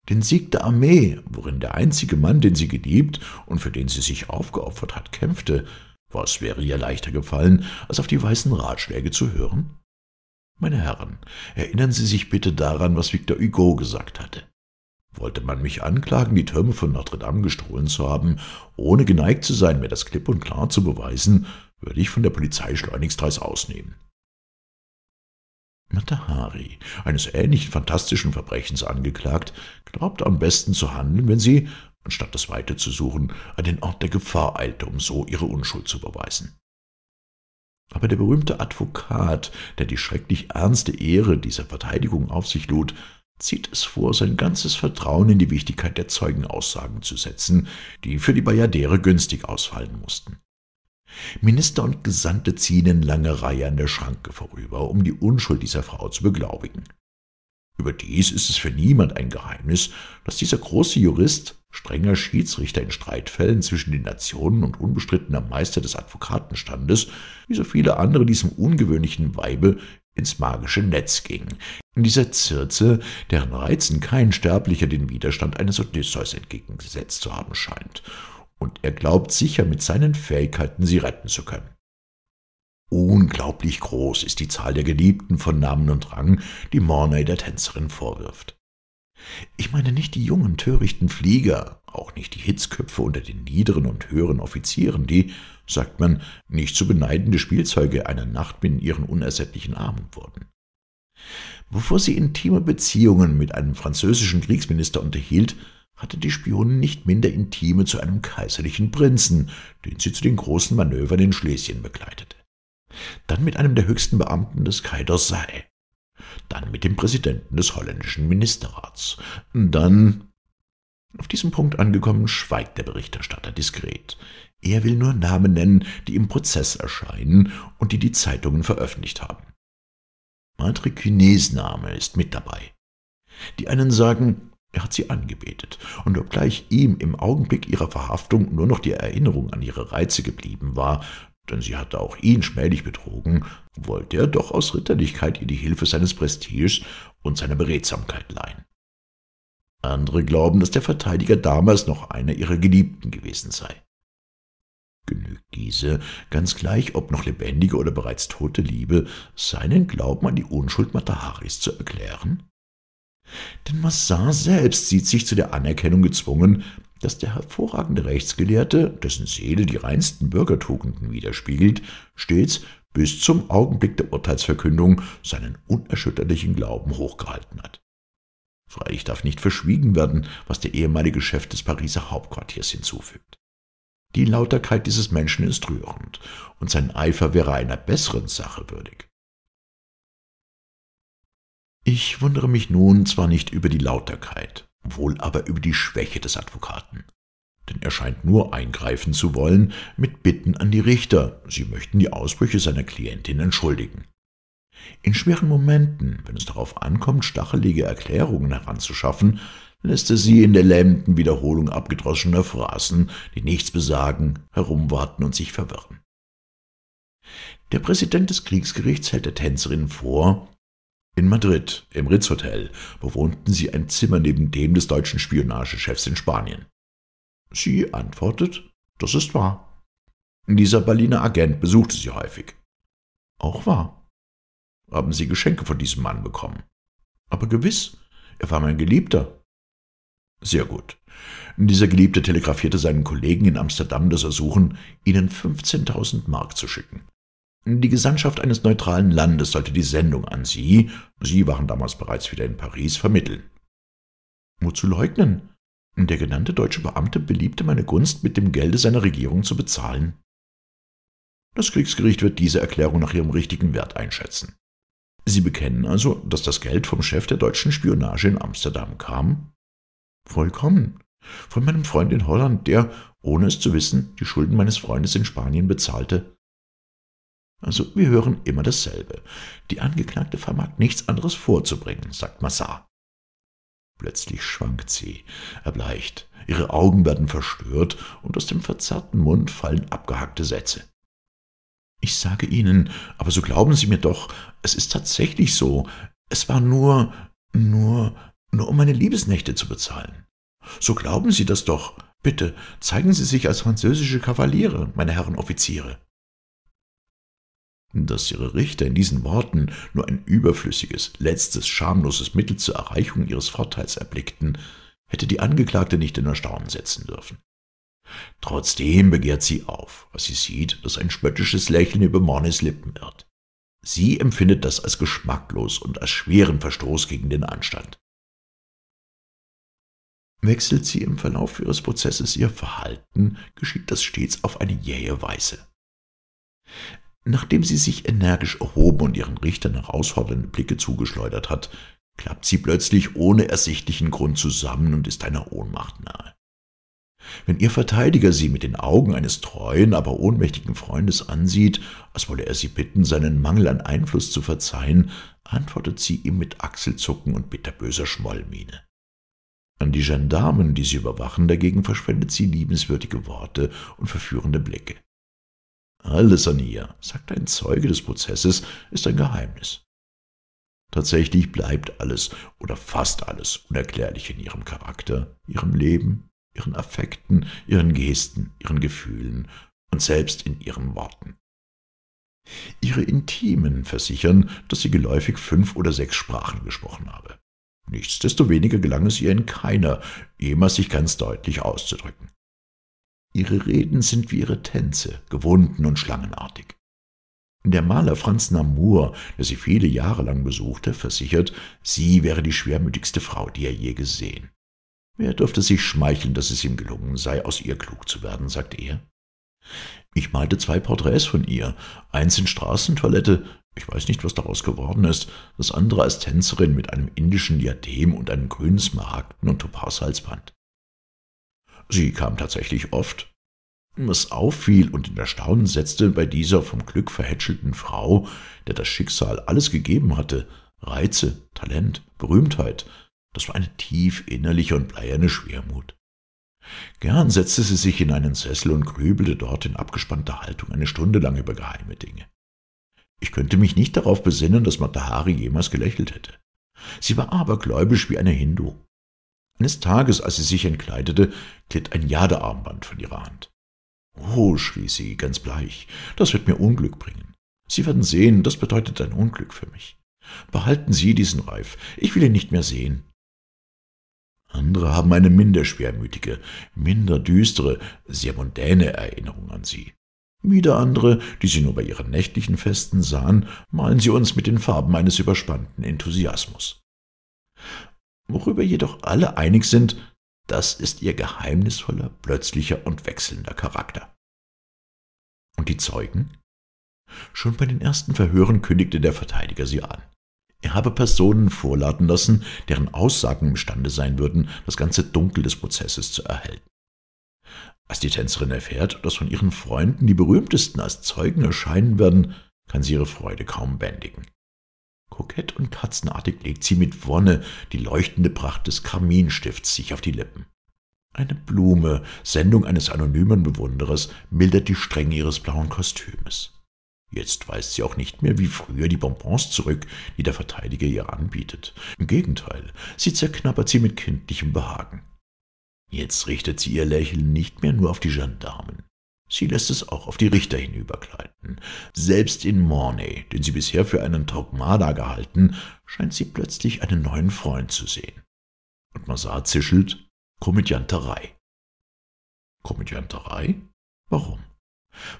den Sieg der Armee, worin der einzige Mann, den sie geliebt und für den sie sich aufgeopfert hat, kämpfte, was wäre ihr leichter gefallen, als auf die weißen Ratschläge zu hören? Meine Herren, erinnern Sie sich bitte daran, was Victor Hugo gesagt hatte. Wollte man mich anklagen, die Türme von Notre Dame gestohlen zu haben, ohne geneigt zu sein, mir das klipp und klar zu beweisen, würde ich von der Polizei schleunigst Reis ausnehmen. Mata Hari, eines ähnlichen fantastischen Verbrechens angeklagt, glaubte am besten zu handeln, wenn sie, anstatt das Weite zu suchen, an den Ort der Gefahr eilte, um so ihre Unschuld zu beweisen. Aber der berühmte Advokat, der die schrecklich ernste Ehre dieser Verteidigung auf sich lud, zieht es vor, sein ganzes Vertrauen in die Wichtigkeit der Zeugenaussagen zu setzen, die für die Bajadere günstig ausfallen mussten. Minister und Gesandte ziehen in langer Reihe an der Schranke vorüber, um die Unschuld dieser Frau zu beglaubigen. Überdies ist es für niemand ein Geheimnis, dass dieser große Jurist, strenger Schiedsrichter in Streitfällen zwischen den Nationen und unbestrittener Meister des Advokatenstandes, wie so viele andere diesem ungewöhnlichen Weibe ins magische Netz ging, in dieser Circe, deren Reizen kein Sterblicher den Widerstand eines Odysseus entgegengesetzt zu haben scheint, und er glaubt sicher, mit seinen Fähigkeiten sie retten zu können. Unglaublich groß ist die Zahl der Geliebten von Namen und Rang, die Mornay der Tänzerin vorwirft. Ich meine nicht die jungen, törichten Flieger, auch nicht die Hitzköpfe unter den niederen und höheren Offizieren, die, sagt man, nicht zu beneidende Spielzeuge einer Nacht in ihren unersättlichen Armen wurden. Bevor sie intime Beziehungen mit einem französischen Kriegsminister unterhielt, hatte die Spionin nicht minder intime zu einem kaiserlichen Prinzen, den sie zu den großen Manövern in Schlesien begleitete. Dann mit einem der höchsten Beamten des Kai d'Orsay. Dann mit dem Präsidenten des holländischen Ministerrats. Dann... Auf diesem Punkt angekommen, schweigt der Berichterstatter diskret. Er will nur Namen nennen, die im Prozess erscheinen und die die Zeitungen veröffentlicht haben. Maitre Cunets Name ist mit dabei. Die einen sagen... Er hat sie angebetet, und obgleich ihm im Augenblick ihrer Verhaftung nur noch die Erinnerung an ihre Reize geblieben war, denn sie hatte auch ihn schmählich betrogen, wollte er doch aus Ritterlichkeit ihr die Hilfe seines Prestiges und seiner Beredsamkeit leihen. Andere glauben, dass der Verteidiger damals noch einer ihrer Geliebten gewesen sei. Genügt diese, ganz gleich ob noch lebendige oder bereits tote Liebe, seinen Glauben an die Unschuld Mata Haris zu erklären? Denn Massard selbst sieht sich zu der Anerkennung gezwungen, dass der hervorragende Rechtsgelehrte, dessen Seele die reinsten Bürgertugenden widerspiegelt, stets bis zum Augenblick der Urteilsverkündung seinen unerschütterlichen Glauben hochgehalten hat. Freilich darf nicht verschwiegen werden, was der ehemalige Chef des Pariser Hauptquartiers hinzufügt. Die Lauterkeit dieses Menschen ist rührend, und sein Eifer wäre einer besseren Sache würdig. Ich wundere mich nun zwar nicht über die Lauterkeit, wohl aber über die Schwäche des Advokaten. Denn er scheint nur eingreifen zu wollen mit Bitten an die Richter, sie möchten die Ausbrüche seiner Klientin entschuldigen. In schweren Momenten, wenn es darauf ankommt, stachelige Erklärungen heranzuschaffen, lässt er sie in der lähmenden Wiederholung abgedroschener Phrasen, die nichts besagen, herumwarten und sich verwirren. Der Präsident des Kriegsgerichts hält der Tänzerin vor, in Madrid, im Ritzhotel, bewohnten sie ein Zimmer neben dem des deutschen Spionagechefs in Spanien. Sie antwortet, das ist wahr. Dieser Berliner Agent besuchte sie häufig. Auch wahr. Haben sie Geschenke von diesem Mann bekommen? Aber gewiss, er war mein Geliebter. Sehr gut. Dieser Geliebte telegrafierte seinen Kollegen in Amsterdam das Ersuchen, ihnen 15.000 Mark zu schicken. Die Gesandtschaft eines neutralen Landes sollte die Sendung an Sie, Sie waren damals bereits wieder in Paris, vermitteln. Wozu leugnen? Der genannte deutsche Beamte beliebte meine Gunst, mit dem Gelde seiner Regierung zu bezahlen. Das Kriegsgericht wird diese Erklärung nach ihrem richtigen Wert einschätzen. Sie bekennen also, dass das Geld vom Chef der deutschen Spionage in Amsterdam kam? Vollkommen. Von meinem Freund in Holland, der, ohne es zu wissen, die Schulden meines Freundes in Spanien bezahlte. Also, wir hören immer dasselbe. Die Angeklagte vermag nichts anderes vorzubringen, sagt Massard. Plötzlich schwankt sie, erbleicht, ihre Augen werden verstört und aus dem verzerrten Mund fallen abgehackte Sätze. Ich sage Ihnen, aber so glauben Sie mir doch, es ist tatsächlich so, es war nur um meine Liebesnächte zu bezahlen. So glauben Sie das doch, bitte, zeigen Sie sich als französische Kavaliere, meine Herren Offiziere. Dass ihre Richter in diesen Worten nur ein überflüssiges, letztes, schamloses Mittel zur Erreichung ihres Vorteils erblickten, hätte die Angeklagte nicht in Erstaunen setzen dürfen. Trotzdem begehrt sie auf, als sie sieht, dass ein spöttisches Lächeln über Mornays Lippen irrt. Sie empfindet das als geschmacklos und als schweren Verstoß gegen den Anstand. Wechselt sie im Verlauf ihres Prozesses ihr Verhalten, geschieht das stets auf eine jähe Weise. Nachdem sie sich energisch erhoben und ihren Richtern herausfordernde Blicke zugeschleudert hat, klappt sie plötzlich ohne ersichtlichen Grund zusammen und ist einer Ohnmacht nahe. Wenn ihr Verteidiger sie mit den Augen eines treuen, aber ohnmächtigen Freundes ansieht, als wolle er sie bitten, seinen Mangel an Einfluss zu verzeihen, antwortet sie ihm mit Achselzucken und bitterböser Schmollmiene. An die Gendarmen, die sie überwachen, dagegen verschwendet sie liebenswürdige Worte und verführende Blicke. Alles an ihr, sagt ein Zeuge des Prozesses, ist ein Geheimnis. Tatsächlich bleibt alles oder fast alles unerklärlich in ihrem Charakter, ihrem Leben, ihren Affekten, ihren Gesten, ihren Gefühlen und selbst in ihren Worten. Ihre Intimen versichern, dass sie geläufig 5 oder 6 Sprachen gesprochen habe. Nichtsdestoweniger gelang es ihr in keiner, jemals sich ganz deutlich auszudrücken. Ihre Reden sind wie ihre Tänze, gewunden und schlangenartig. Der Maler Franz Namur, der sie viele Jahre lang besuchte, versichert, sie wäre die schwermütigste Frau, die er je gesehen. Wer dürfte sich schmeicheln, dass es ihm gelungen sei, aus ihr klug zu werden, sagt er. Ich malte 2 Porträts von ihr, eins in Straßentoilette, ich weiß nicht, was daraus geworden ist, das andere als Tänzerin mit einem indischen Diadem und einem grünen Smaragden- und Topazhalsband. Sie kam tatsächlich oft. Was auffiel und in Erstaunen setzte bei dieser vom Glück verhätschelten Frau, der das Schicksal alles gegeben hatte, Reize, Talent, Berühmtheit, das war eine tief innerliche und bleierne Schwermut. Gern setzte sie sich in einen Sessel und grübelte dort in abgespannter Haltung eine Stunde lang über geheime Dinge. Ich könnte mich nicht darauf besinnen, dass Mata Hari jemals gelächelt hätte. Sie war abergläubisch wie eine Hindu. Eines Tages, als sie sich entkleidete, glitt ein Jadearmband von ihrer Hand. »Oh«, schrie sie, ganz bleich, »das wird mir Unglück bringen. Sie werden sehen, das bedeutet ein Unglück für mich. Behalten Sie diesen Reif, ich will ihn nicht mehr sehen.« Andere haben eine minder schwermütige, minder düstere, sehr mondäne Erinnerung an sie. Wieder andere, die sie nur bei ihren nächtlichen Festen sahen, malen sie uns mit den Farben eines überspannten Enthusiasmus. Worüber jedoch alle einig sind, das ist ihr geheimnisvoller, plötzlicher und wechselnder Charakter. Und die Zeugen? Schon bei den ersten Verhören kündigte der Verteidiger sie an. Er habe Personen vorladen lassen, deren Aussagen imstande sein würden, das ganze Dunkel des Prozesses zu erhellen. Als die Tänzerin erfährt, dass von ihren Freunden die berühmtesten als Zeugen erscheinen werden, kann sie ihre Freude kaum bändigen. Kokett und katzenartig legt sie mit Wonne die leuchtende Pracht des Karminstifts sich auf die Lippen. Eine Blume, Sendung eines anonymen Bewunderers, mildert die Strenge ihres blauen Kostümes. Jetzt weist sie auch nicht mehr wie früher die Bonbons zurück, die der Verteidiger ihr anbietet. Im Gegenteil, sie zerknabbert sie mit kindlichem Behagen. Jetzt richtet sie ihr Lächeln nicht mehr nur auf die Gendarmen. Sie lässt es auch auf die Richter hinübergleiten. Selbst in Mornay, den sie bisher für einen Torquemada gehalten, scheint sie plötzlich einen neuen Freund zu sehen. Und Massard zischelt, Komödianterei. Komödianterei? Warum?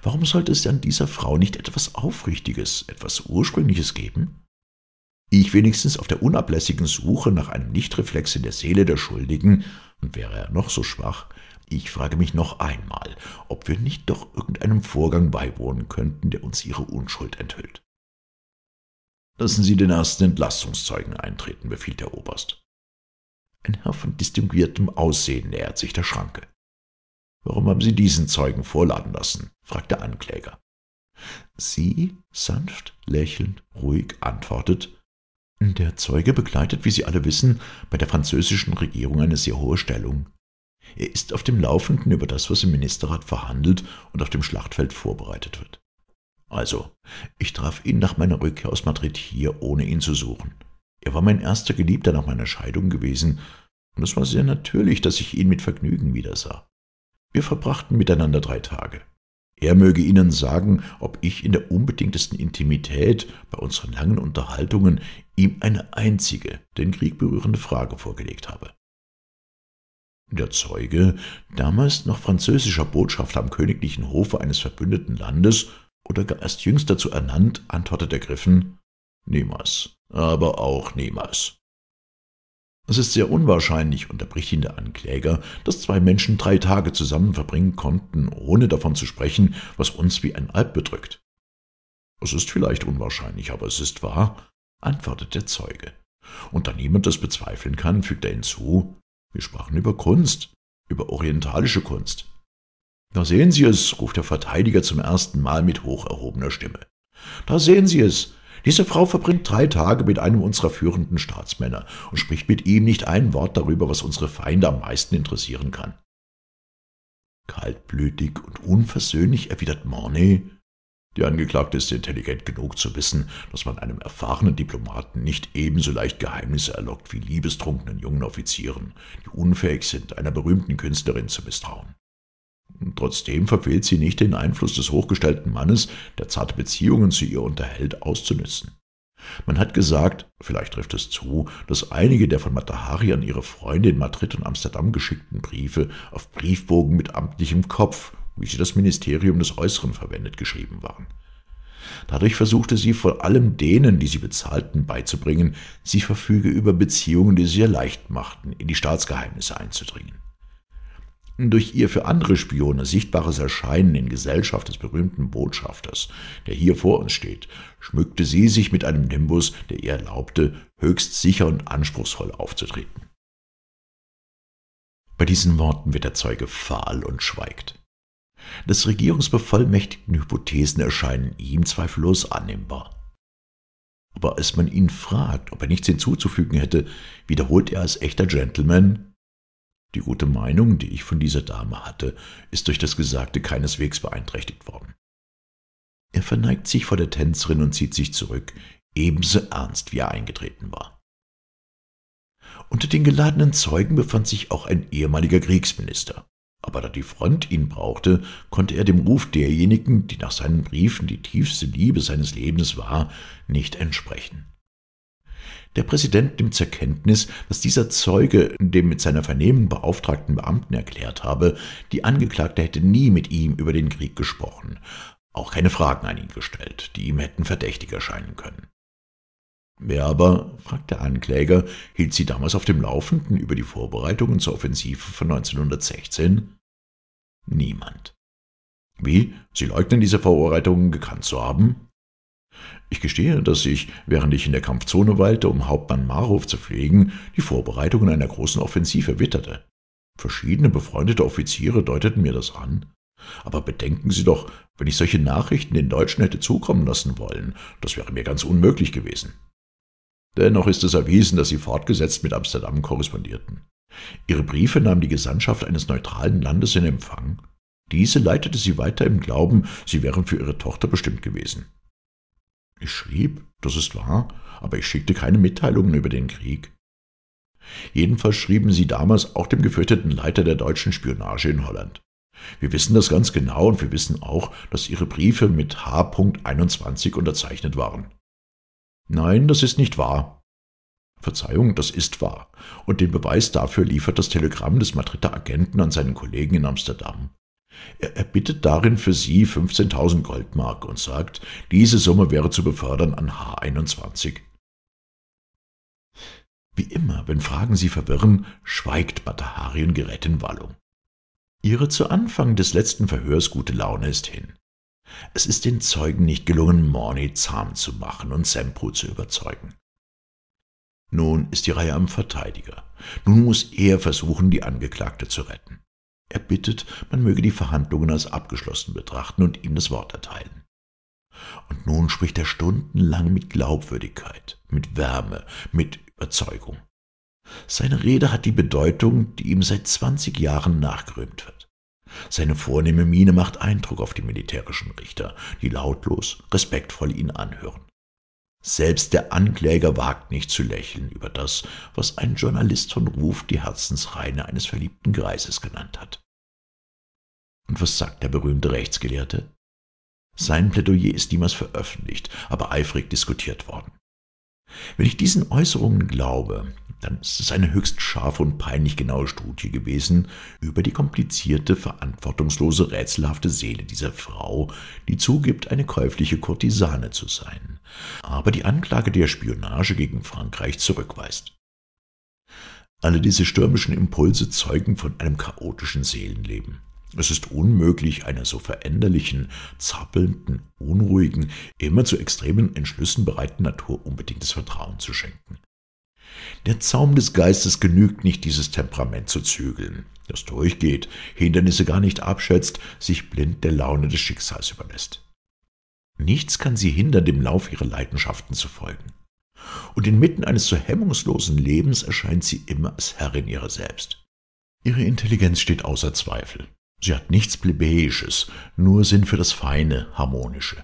Warum sollte es an dieser Frau nicht etwas Aufrichtiges, etwas Ursprüngliches geben? Ich wenigstens auf der unablässigen Suche nach einem Lichtreflex in der Seele der Schuldigen, und wäre er noch so schwach, ich frage mich noch einmal, ob wir nicht doch irgendeinem Vorgang beiwohnen könnten, der uns ihre Unschuld enthüllt. »Lassen Sie den ersten Entlastungszeugen eintreten«, befiehlt der Oberst. Ein Herr von distinguiertem Aussehen nähert sich der Schranke. »Warum haben Sie diesen Zeugen vorladen lassen?« fragt der Ankläger. Sie, sanft, lächelnd, ruhig, antwortet: »Der Zeuge begleitet, wie Sie alle wissen, bei der französischen Regierung eine sehr hohe Stellung. Er ist auf dem Laufenden über das, was im Ministerrat verhandelt und auf dem Schlachtfeld vorbereitet wird. Also, ich traf ihn nach meiner Rückkehr aus Madrid hier, ohne ihn zu suchen. Er war mein erster Geliebter nach meiner Scheidung gewesen, und es war sehr natürlich, dass ich ihn mit Vergnügen wiedersah. Wir verbrachten miteinander 3 Tage. Er möge Ihnen sagen, ob ich in der unbedingtesten Intimität bei unseren langen Unterhaltungen ihm eine einzige, den Krieg berührende Frage vorgelegt habe.« Der Zeuge, damals noch französischer Botschafter am königlichen Hofe eines verbündeten Landes oder gar erst jüngst dazu ernannt, antwortet ergriffen: »Niemals, aber auch niemals.« Es ist sehr unwahrscheinlich, unterbricht ihn der Ankläger, dass 2 Menschen 3 Tage zusammen verbringen konnten, ohne davon zu sprechen, was uns wie ein Alb bedrückt. »Es ist vielleicht unwahrscheinlich, aber es ist wahr«, antwortet der Zeuge. »Und da niemand das bezweifeln kann«, fügt er hinzu, »wir sprachen über Kunst, über orientalische Kunst.« »Da sehen Sie es«, ruft der Verteidiger zum ersten Mal mit hoch erhobener Stimme. »Da sehen Sie es! Diese Frau verbringt 3 Tage mit einem unserer führenden Staatsmänner und spricht mit ihm nicht ein Wort darüber, was unsere Feinde am meisten interessieren kann.« Kaltblütig und unversöhnlich erwidert Mornay: »Die Angeklagte ist intelligent genug zu wissen, dass man einem erfahrenen Diplomaten nicht ebenso leicht Geheimnisse erlockt wie liebestrunkenen jungen Offizieren, die unfähig sind, einer berühmten Künstlerin zu misstrauen. Trotzdem verfehlt sie nicht, den Einfluss des hochgestellten Mannes, der zarte Beziehungen zu ihr unterhält, auszunützen. Man hat gesagt, vielleicht trifft es zu, dass einige der von Mata Hari an ihre Freunde in Madrid und Amsterdam geschickten Briefe auf Briefbogen mit amtlichem Kopf, wie sie das Ministerium des Äußeren verwendet, geschrieben waren. Dadurch versuchte sie vor allem denen, die sie bezahlten, beizubringen, sie verfüge über Beziehungen, die es ihr leicht machten, in die Staatsgeheimnisse einzudringen. Durch ihr für andere Spione sichtbares Erscheinen in Gesellschaft des berühmten Botschafters, der hier vor uns steht, schmückte sie sich mit einem Nimbus, der ihr erlaubte, höchst sicher und anspruchsvoll aufzutreten.« Bei diesen Worten wird der Zeuge fahl und schweigt. Des regierungsbevollmächtigten Hypothesen erscheinen ihm zweifellos annehmbar. Aber als man ihn fragt, ob er nichts hinzuzufügen hätte, wiederholt er als echter Gentleman: »Die gute Meinung, die ich von dieser Dame hatte, ist durch das Gesagte keineswegs beeinträchtigt worden.« Er verneigt sich vor der Tänzerin und zieht sich zurück, ebenso ernst, wie er eingetreten war. Unter den geladenen Zeugen befand sich auch ein ehemaliger Kriegsminister, aber da die Front ihn brauchte, konnte er dem Ruf derjenigen, die nach seinen Briefen die tiefste Liebe seines Lebens war, nicht entsprechen. Der Präsident nimmt zur Kenntnis, dass dieser Zeuge dem mit seiner Vernehmung beauftragten Beamten erklärt habe, die Angeklagte hätte nie mit ihm über den Krieg gesprochen, auch keine Fragen an ihn gestellt, die ihm hätten verdächtig erscheinen können. »Wer aber«, fragt der Ankläger, »hielt sie damals auf dem Laufenden über die Vorbereitungen zur Offensive von 1916?« »Niemand.« »Wie? Sie leugnen, diese Vorbereitungen gekannt zu haben?« »Ich gestehe, dass ich, während ich in der Kampfzone weilte, um Hauptmann Marow zu pflegen, die Vorbereitungen einer großen Offensive witterte. Verschiedene befreundete Offiziere deuteten mir das an. Aber bedenken Sie doch, wenn ich solche Nachrichten den Deutschen hätte zukommen lassen wollen, das wäre mir ganz unmöglich gewesen. Dennoch ist es erwiesen, dass Sie fortgesetzt mit Amsterdam korrespondierten. Ihre Briefe nahm die Gesandtschaft eines neutralen Landes in Empfang. Diese leitete sie weiter im Glauben, sie wären für Ihre Tochter bestimmt gewesen. Ich schrieb, das ist wahr, aber ich schickte keine Mitteilungen über den Krieg. Jedenfalls schrieben sie damals auch dem gefürchteten Leiter der deutschen Spionage in Holland. Wir wissen das ganz genau und wir wissen auch, dass ihre Briefe mit H.21 unterzeichnet waren.« »Nein, das ist nicht wahr.« Verzeihung, das ist wahr. Und den Beweis dafür liefert das Telegramm des Madrider Agenten an seinen Kollegen in Amsterdam. Er erbittet darin für sie 15.000 Goldmark und sagt, diese Summe wäre zu befördern an H21. Wie immer, wenn Fragen sie verwirren, schweigt Mata Hari und gerät in Wallung. Ihre zu Anfang des letzten Verhörs gute Laune ist hin. Es ist den Zeugen nicht gelungen, Mornay zahm zu machen und Semprou zu überzeugen. Nun ist die Reihe am Verteidiger. Nun muss er versuchen, die Angeklagte zu retten. Er bittet, man möge die Verhandlungen als abgeschlossen betrachten und ihm das Wort erteilen. Und nun spricht er stundenlang mit Glaubwürdigkeit, mit Wärme, mit Überzeugung. Seine Rede hat die Bedeutung, die ihm seit 20 Jahren nachgerühmt wird. Seine vornehme Miene macht Eindruck auf die militärischen Richter, die lautlos, respektvoll ihn anhören. Selbst der Ankläger wagt nicht zu lächeln über das, was ein Journalist von Ruf die Herzensreine eines verliebten Greises genannt hat. Und was sagt der berühmte Rechtsgelehrte? Sein Plädoyer ist niemals veröffentlicht, aber eifrig diskutiert worden. Wenn ich diesen Äußerungen glaube, dann ist es eine höchst scharfe und peinlich genaue Studie gewesen über die komplizierte, verantwortungslose, rätselhafte Seele dieser Frau, die zugibt, eine käufliche Kurtisane zu sein, aber die Anklage der Spionage gegen Frankreich zurückweist. Alle diese stürmischen Impulse zeugen von einem chaotischen Seelenleben. Es ist unmöglich, einer so veränderlichen, zappelnden, unruhigen, immer zu extremen Entschlüssen bereiten Natur unbedingtes Vertrauen zu schenken. Der Zaum des Geistes genügt nicht, dieses Temperament zu zügeln, das durchgeht, Hindernisse gar nicht abschätzt, sich blind der Laune des Schicksals überlässt. Nichts kann sie hindern, dem Lauf ihrer Leidenschaften zu folgen. Und inmitten eines so hemmungslosen Lebens erscheint sie immer als Herrin ihrer selbst. Ihre Intelligenz steht außer Zweifel. Sie hat nichts Plebejisches, nur Sinn für das Feine, Harmonische.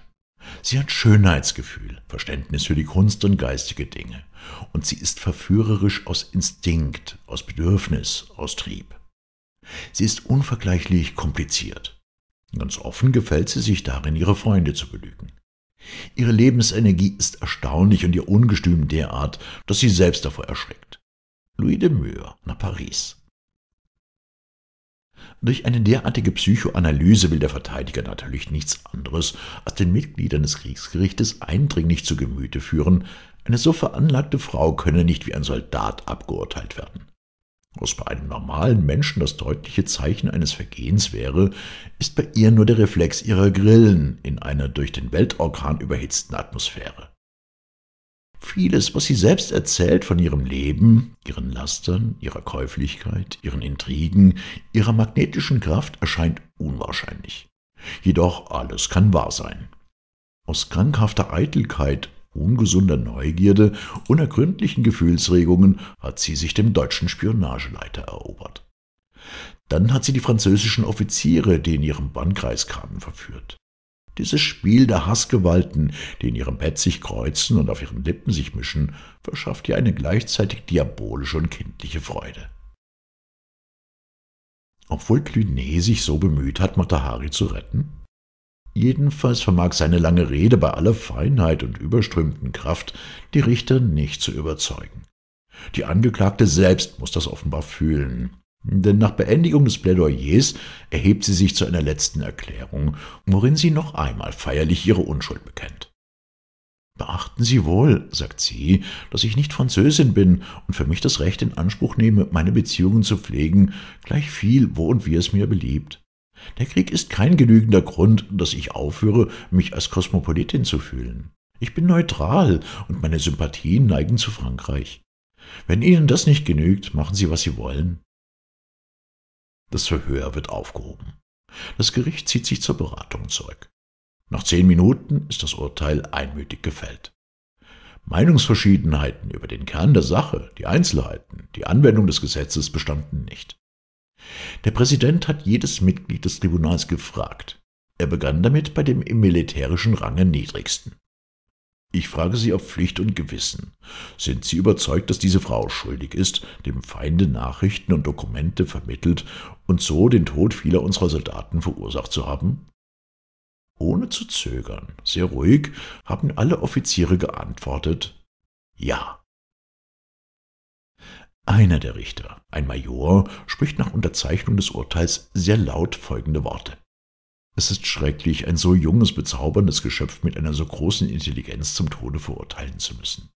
Sie hat Schönheitsgefühl, Verständnis für die Kunst und geistige Dinge. Und sie ist verführerisch aus Instinkt, aus Bedürfnis, aus Trieb. Sie ist unvergleichlich kompliziert. Ganz offen gefällt sie sich darin, ihre Freunde zu belügen. Ihre Lebensenergie ist erstaunlich und ihr Ungestüm derart, dass sie selbst davor erschreckt. Louis de Mure nach Paris. Durch eine derartige Psychoanalyse will der Verteidiger natürlich nichts anderes als den Mitgliedern des Kriegsgerichtes eindringlich zu Gemüte führen, eine so veranlagte Frau könne nicht wie ein Soldat abgeurteilt werden. Was bei einem normalen Menschen das deutliche Zeichen eines Vergehens wäre, ist bei ihr nur der Reflex ihrer Grillen in einer durch den Weltorkan überhitzten Atmosphäre. Vieles, was sie selbst erzählt von ihrem Leben, ihren Lastern, ihrer Käuflichkeit, ihren Intrigen, ihrer magnetischen Kraft, erscheint unwahrscheinlich. Jedoch alles kann wahr sein. Aus krankhafter Eitelkeit, ungesunder Neugierde, unergründlichen Gefühlsregungen hat sie sich dem deutschen Spionageleiter erobert. Dann hat sie die französischen Offiziere, die in ihrem Bannkreis kamen, verführt. Dieses Spiel der Hassgewalten, die in ihrem Bett sich kreuzen und auf ihren Lippen sich mischen, verschafft ihr eine gleichzeitig diabolische und kindliche Freude. Obwohl Clunet sich so bemüht hat, Mata Hari zu retten? Jedenfalls vermag seine lange Rede bei aller Feinheit und überströmenden Kraft die Richter nicht zu überzeugen. Die Angeklagte selbst muss das offenbar fühlen. Denn nach Beendigung des Plädoyers erhebt sie sich zu einer letzten Erklärung, worin sie noch einmal feierlich ihre Unschuld bekennt. »Beachten Sie wohl«, sagt sie, »dass ich nicht Französin bin und für mich das Recht in Anspruch nehme, meine Beziehungen zu pflegen, gleich viel, wo und wie es mir beliebt. Der Krieg ist kein genügender Grund, dass ich aufhöre, mich als Kosmopolitin zu fühlen. Ich bin neutral und meine Sympathien neigen zu Frankreich. Wenn Ihnen das nicht genügt, machen Sie, was Sie wollen.« Das Verhör wird aufgehoben. Das Gericht zieht sich zur Beratung zurück. Nach 10 Minuten ist das Urteil einmütig gefällt. Meinungsverschiedenheiten über den Kern der Sache, die Einzelheiten, die Anwendung des Gesetzes bestanden nicht. Der Präsident hat jedes Mitglied des Tribunals gefragt. Er begann damit bei dem im militärischen Range niedrigsten. Ich frage Sie auf Pflicht und Gewissen. Sind Sie überzeugt, dass diese Frau schuldig ist, dem Feinde Nachrichten und Dokumente vermittelt und so den Tod vieler unserer Soldaten verursacht zu haben? Ohne zu zögern, sehr ruhig, haben alle Offiziere geantwortet: Ja. Einer der Richter, ein Major, spricht nach Unterzeichnung des Urteils sehr laut folgende Worte. Es ist schrecklich, ein so junges, bezauberndes Geschöpf mit einer so großen Intelligenz zum Tode verurteilen zu müssen.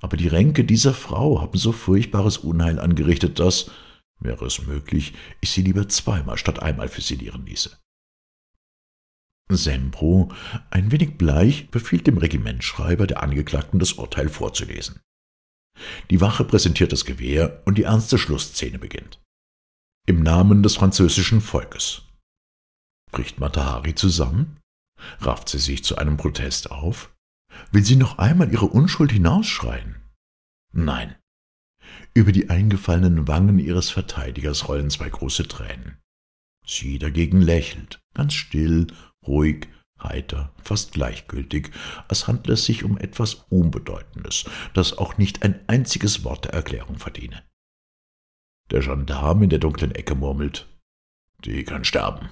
Aber die Ränke dieser Frau haben so furchtbares Unheil angerichtet, dass, wäre es möglich, ich sie lieber zweimal statt einmal füsilieren ließe. Semprou, ein wenig bleich, befiehlt dem Regimentsschreiber der Angeklagten, das Urteil vorzulesen. Die Wache präsentiert das Gewehr und die ernste Schlussszene beginnt. Im Namen des französischen Volkes. Bricht Mata Hari zusammen? Rafft sie sich zu einem Protest auf? Will sie noch einmal ihre Unschuld hinausschreien? Nein. Über die eingefallenen Wangen ihres Verteidigers rollen zwei große Tränen. Sie dagegen lächelt, ganz still, ruhig, heiter, fast gleichgültig, als handle es sich um etwas Unbedeutendes, das auch nicht ein einziges Wort der Erklärung verdiene. Der Gendarm in der dunklen Ecke murmelt: »Die kann sterben.«